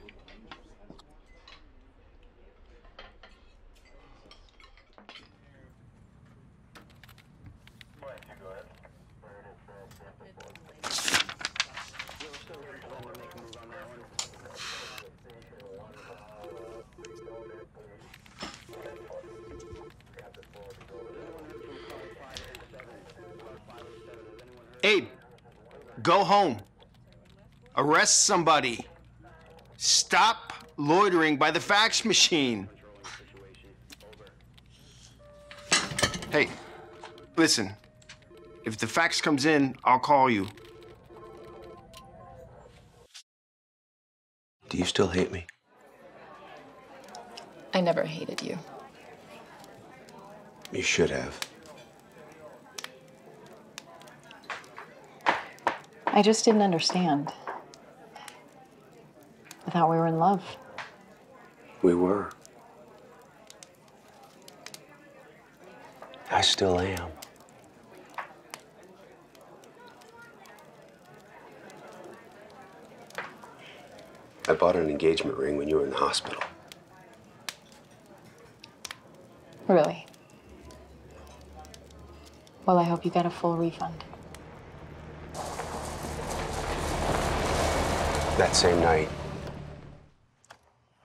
Abe, go home. Arrest somebody. Stop loitering by the fax machine. Hey, listen. If the fax comes in, I'll call you. Do you still hate me? I never hated you. You should have. I just didn't understand. I thought we were in love. We were. I still am. I bought an engagement ring when you were in the hospital. Really? Well, I hope you got a full refund. That same night,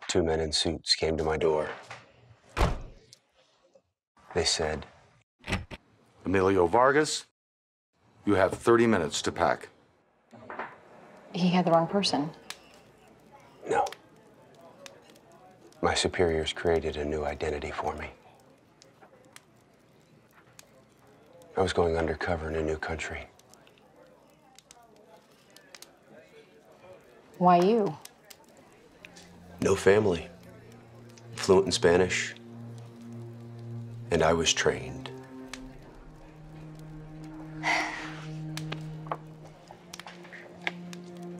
two men in suits came to my door. They said, Emilio Vargas, you have 30 minutes to pack. He had the wrong person. No. My superiors created a new identity for me. I was going undercover in a new country. Why you? No family. Fluent in Spanish. And I was trained.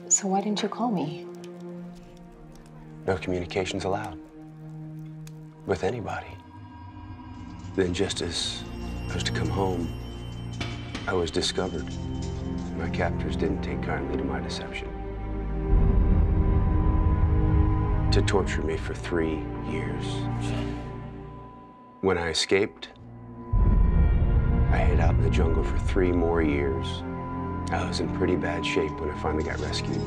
So why didn't you call me? No communications allowed. With anybody. Then just as I was to come home, I was discovered. My captors didn't take kindly to my deception. To torture me for 3 years. When I escaped, I hid out in the jungle for 3 more years. I was in pretty bad shape when I finally got rescued.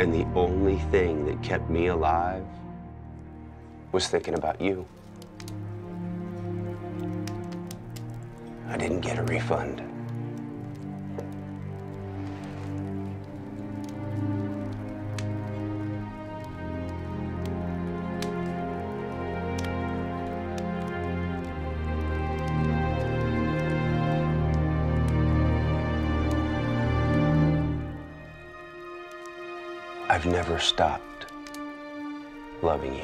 And the only thing that kept me alive was thinking about you. I didn't get a refund. I've never stopped loving you.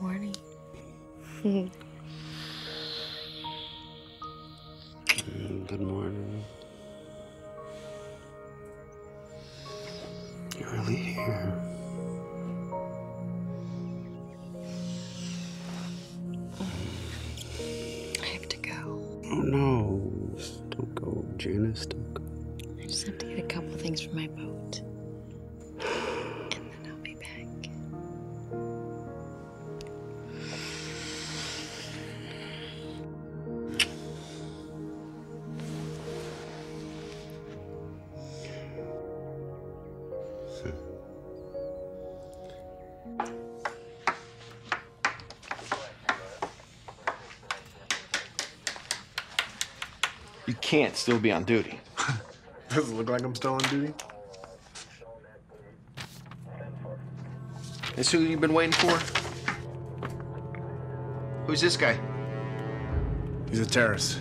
morning. Good morning. You're really here. I have to go. Oh no. Don't go, Janice. Don't go. I just have to get a couple things from my boat. Can't still be on duty. Does it look like I'm still on duty? This who you've been waiting for? Who's this guy? He's a terrorist.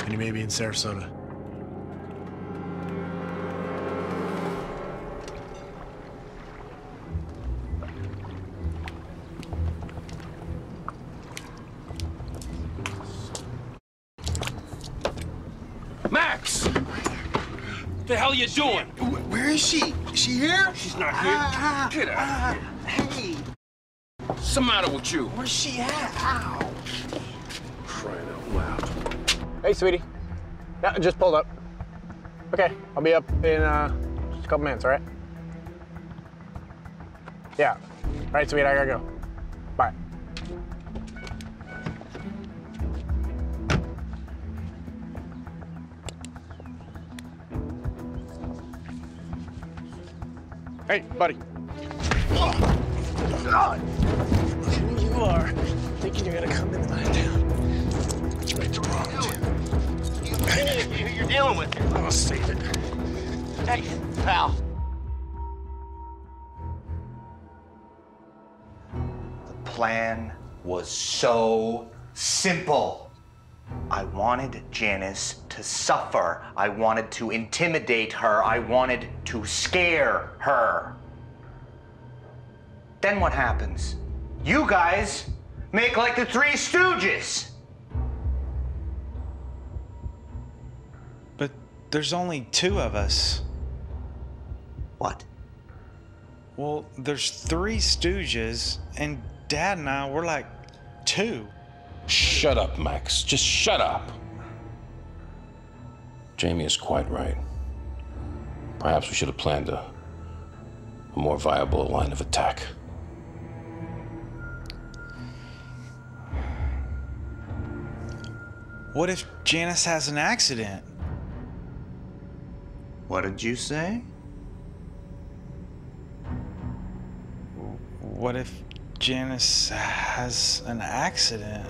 And he may be in Sarasota. What are you doing? Where is she? Is she here? She's not here. Get out of here. Hey. What's the matter with you? Where's she at? Ow. Crying out loud. Hey, sweetie. Yeah, I just pulled up. Okay, I'll be up in just a couple minutes, all right? Yeah. All right, sweetie, I gotta go. Bye. Hey, buddy. Oh, God. You are thinking you're gonna come in and lie down. That's right, the wrong you're dealing with. I'll save it. Hey, pal. The plan was so simple. I wanted Janice to suffer. I wanted to intimidate her. I wanted to scare her. Then what happens? You guys make like the Three Stooges. But there's only two of us. What? Well, there's Three Stooges, and Dad and I, we're like two. Shut up, Max. Just shut up. Jamie is quite right. Perhaps we should have planned a more viable line of attack. What if Janice has an accident? What did you say? What if Janice has an accident?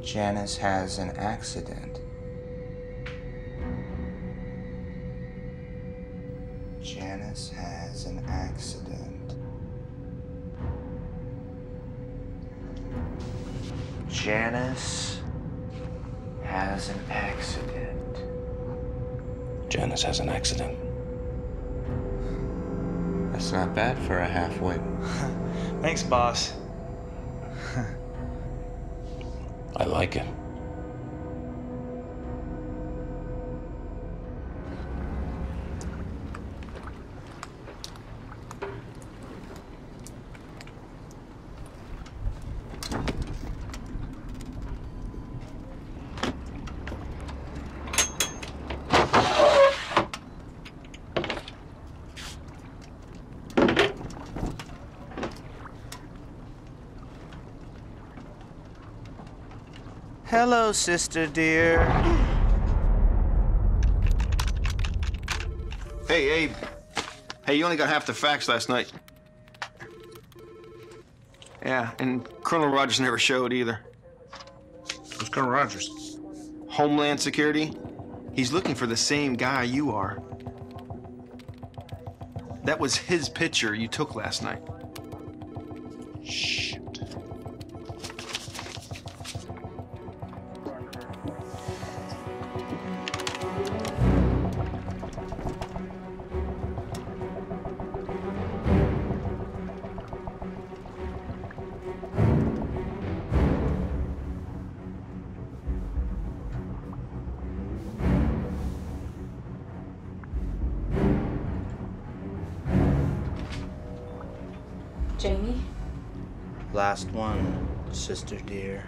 Janice has an accident. Janice has an accident. Janice has an accident. Janice has an accident. That's not bad for a halfwit. Thanks, boss. I like it. Hello, sister dear. Hey, Abe. Hey, you only got half the facts last night. Yeah, and Colonel Rogers never showed either. Who's Colonel Rogers? Homeland Security. He's looking for the same guy you are. That was his picture you took last night. Shh. Jamie? Last one, sister dear.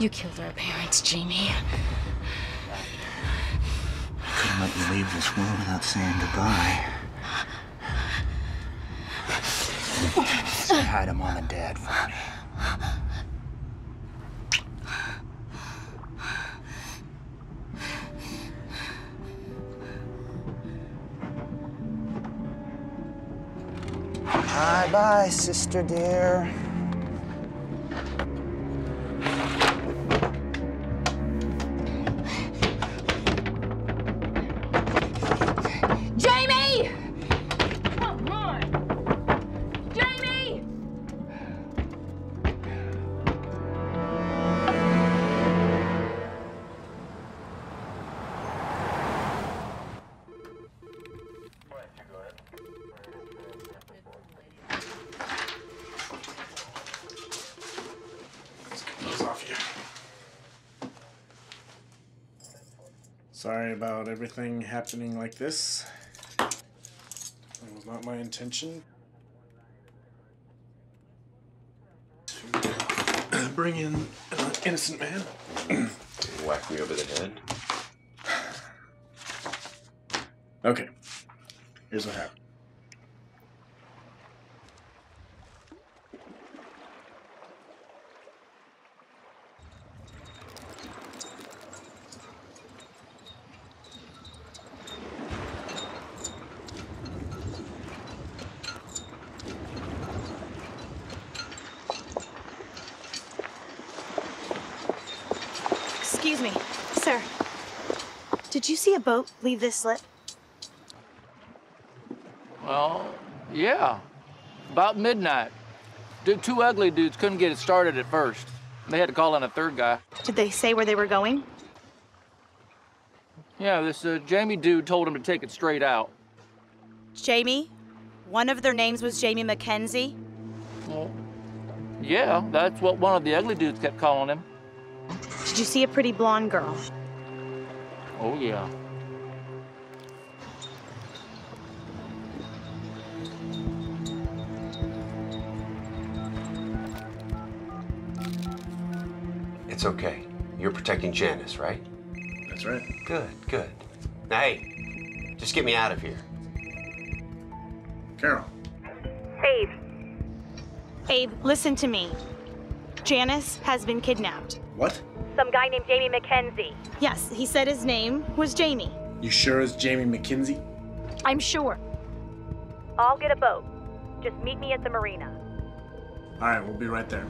You killed our parents, Jamie. I couldn't let you leave this world without saying goodbye. Say hi to Mom and Dad for me. Bye-bye, sister dear. Sorry about everything happening like this. It was not my intention to bring in an innocent man. Whack me over the head. Okay, here's what happened. Did you see a boat leave this slip? Well, yeah. About midnight. Two ugly dudes couldn't get it started at first. They had to call in a third guy. Did they say where they were going? Yeah, this Jamie dude told him to take it straight out. Jamie? One of their names was Jamie McKenzie? Well, yeah, that's what one of the ugly dudes kept calling him. Did you see a pretty blonde girl? Oh, yeah. It's okay. You're protecting Janice, right? That's right. Good, good. Now, hey, just get me out of here. Carol. Abe. Abe, listen to me. Janice has been kidnapped. What? Some guy named Jamie McKenzie. Yes, he said his name was Jamie. You sure it's Jamie McKenzie? I'm sure. I'll get a boat. Just meet me at the marina. All right, we'll be right there.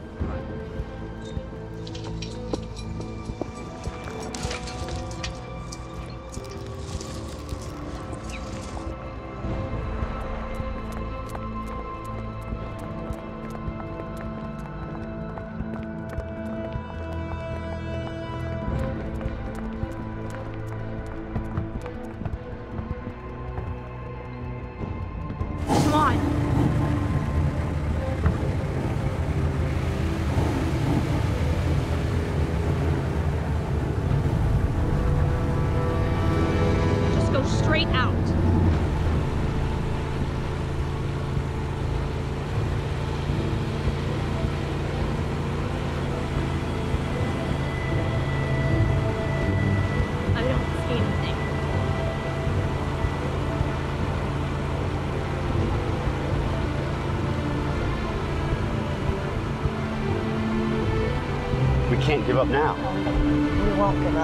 Can't give up now. We won't give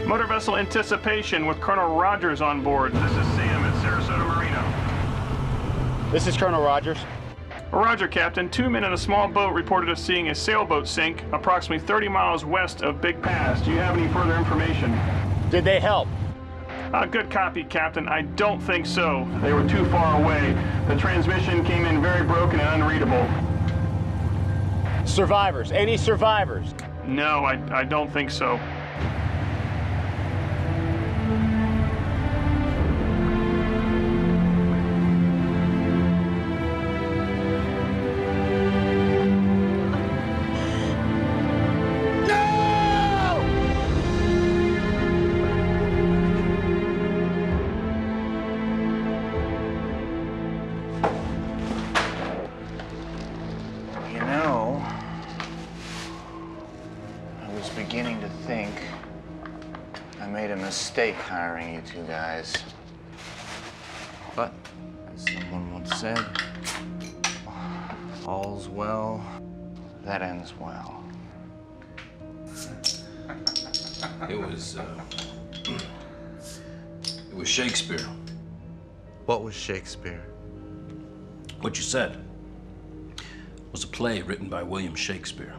up. Motor vessel Anticipation with Colonel Rogers on board. This is Sam at Sarasota Marina. This is Colonel Rogers. Roger, Captain. 2 men in a small boat reported us seeing a sailboat sink approximately 30 miles west of Big Pass. Do you have any further information? Did they help? Good copy, Captain. I don't think so. They were too far away. The transmission came in very broken and unreadable. Survivors? Any survivors? No, I don't think so. Hiring you two guys. But, as someone once said, all's well that ends well. It was Shakespeare. What was Shakespeare? What you said was a play written by William Shakespeare.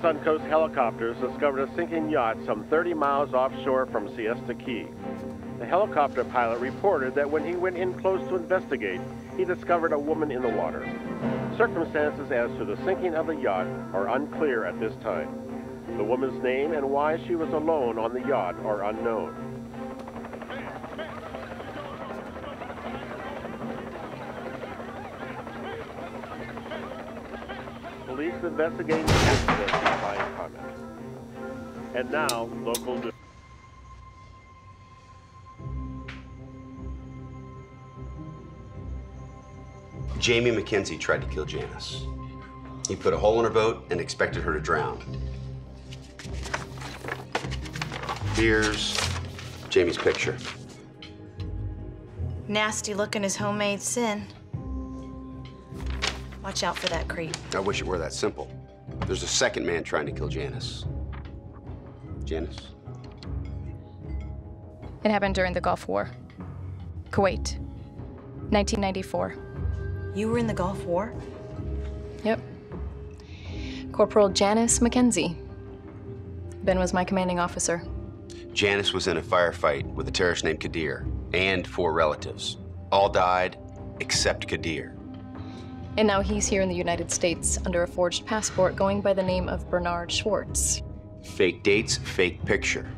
Suncoast helicopters discovered a sinking yacht some 30 miles offshore from Siesta Key. The helicopter pilot reported that when he went in close to investigate, he discovered a woman in the water. Circumstances as to the sinking of the yacht are unclear at this time. The woman's name and why she was alone on the yacht are unknown. Police investigating the incident by comment. And now, local news. Jamie McKenzie tried to kill Janice. He put a hole in her boat and expected her to drown. Here's Jamie's picture. Nasty look in his homemade sin. Watch out for that creep. I wish it were that simple. There's a second man trying to kill Janice. Janice? It happened during the Gulf War. Kuwait, 1994. You were in the Gulf War? Yep. Corporal Janice McKenzie. Ben was my commanding officer. Janice was in a firefight with a terrorist named Kadir and 4 relatives. All died except Kadir. And now he's here in the United States under a forged passport going by the name of Bernard Schwartz. Fake dates, fake picture.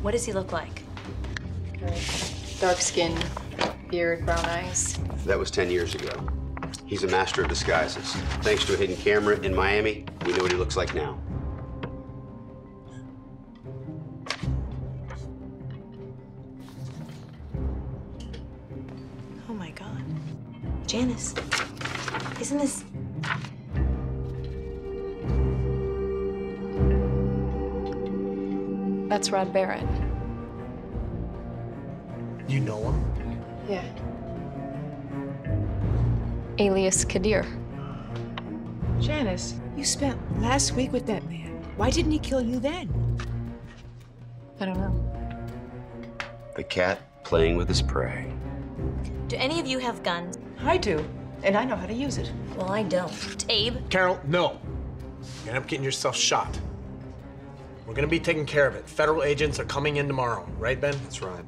What does he look like? Dark skin, beard, brown eyes. That was 10 years ago. He's a master of disguises. Thanks to a hidden camera in Miami, we know what he looks like now. Oh my God. Janice. Isn't this... That's Rod Barrett. You know him? Yeah. Alias Kadir. Janice, you spent last week with that man. Why didn't he kill you then? I don't know. The cat playing with his prey. Do any of you have guns? I do. And I know how to use it. Well, I don't. Abe? Carol, no. You're gonna end up getting yourself shot. We're gonna be taking care of it. Federal agents are coming in tomorrow. Right, Ben? That's right.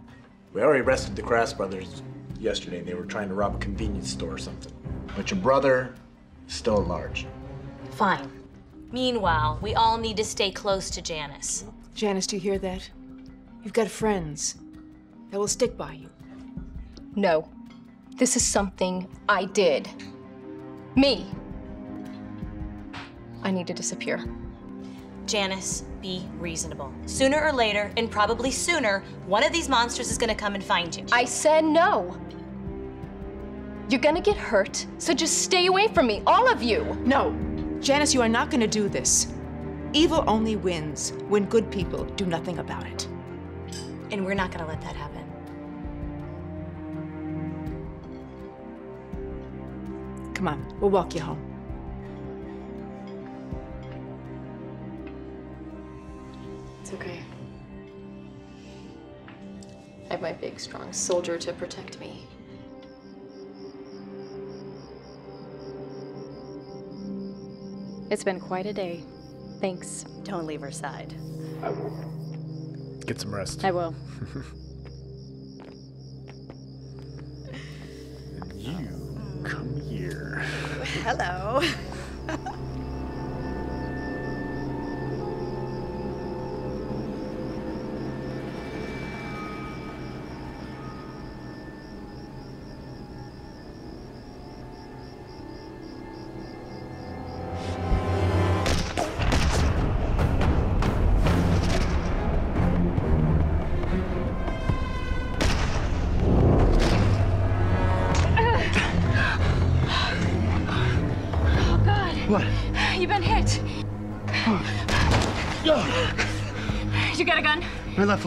We already arrested the Krass brothers yesterday. They were trying to rob a convenience store or something. But your brother is still at large. Fine. Meanwhile, we all need to stay close to Janice. Janice, do you hear that? You've got friends that will stick by you. No. This is something I did. Me. I need to disappear. Janice, be reasonable. Sooner or later, and probably sooner, one of these monsters is gonna come and find you. I said no. You're gonna get hurt, so just stay away from me, all of you. No, Janice, you are not gonna do this. Evil only wins when good people do nothing about it. And we're not gonna let that happen. Come on, we'll walk you home. It's okay. I have my big, strong soldier to protect me. It's been quite a day. Thanks. Don't leave her side. I will. Get some rest. I will. And you come here. Hello. My left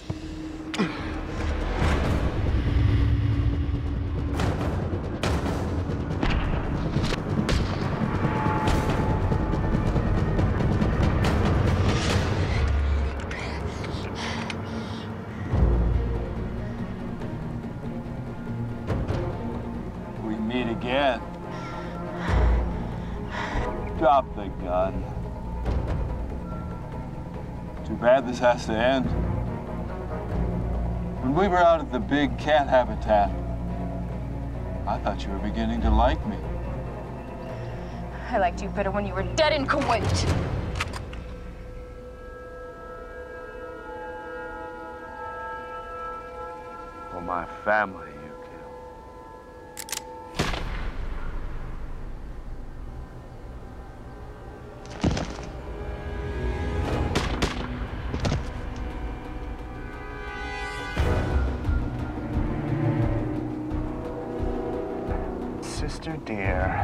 This has to end. When we were out at the big cat habitat, I thought you were beginning to like me. I liked you better when you were dead in Kuwait. For my family you dear,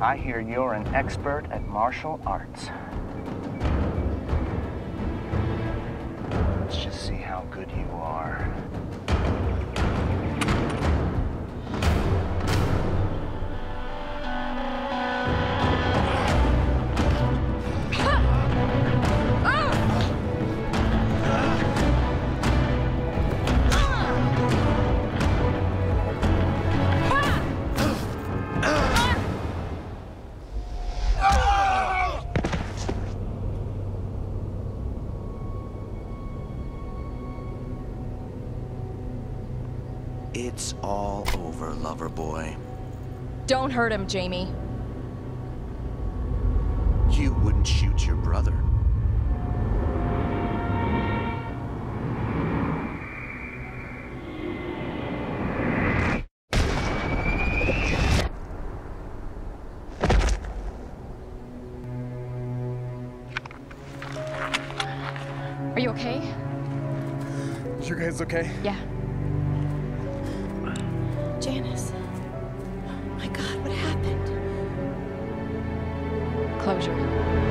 I hear you're an expert at martial arts. Let's just see how good you are. It's all over, lover boy. Don't hurt him, Jamie. You wouldn't shoot your brother. Are you okay? Is your guys okay? Yeah. Janice. Oh my God, what happened? Closure.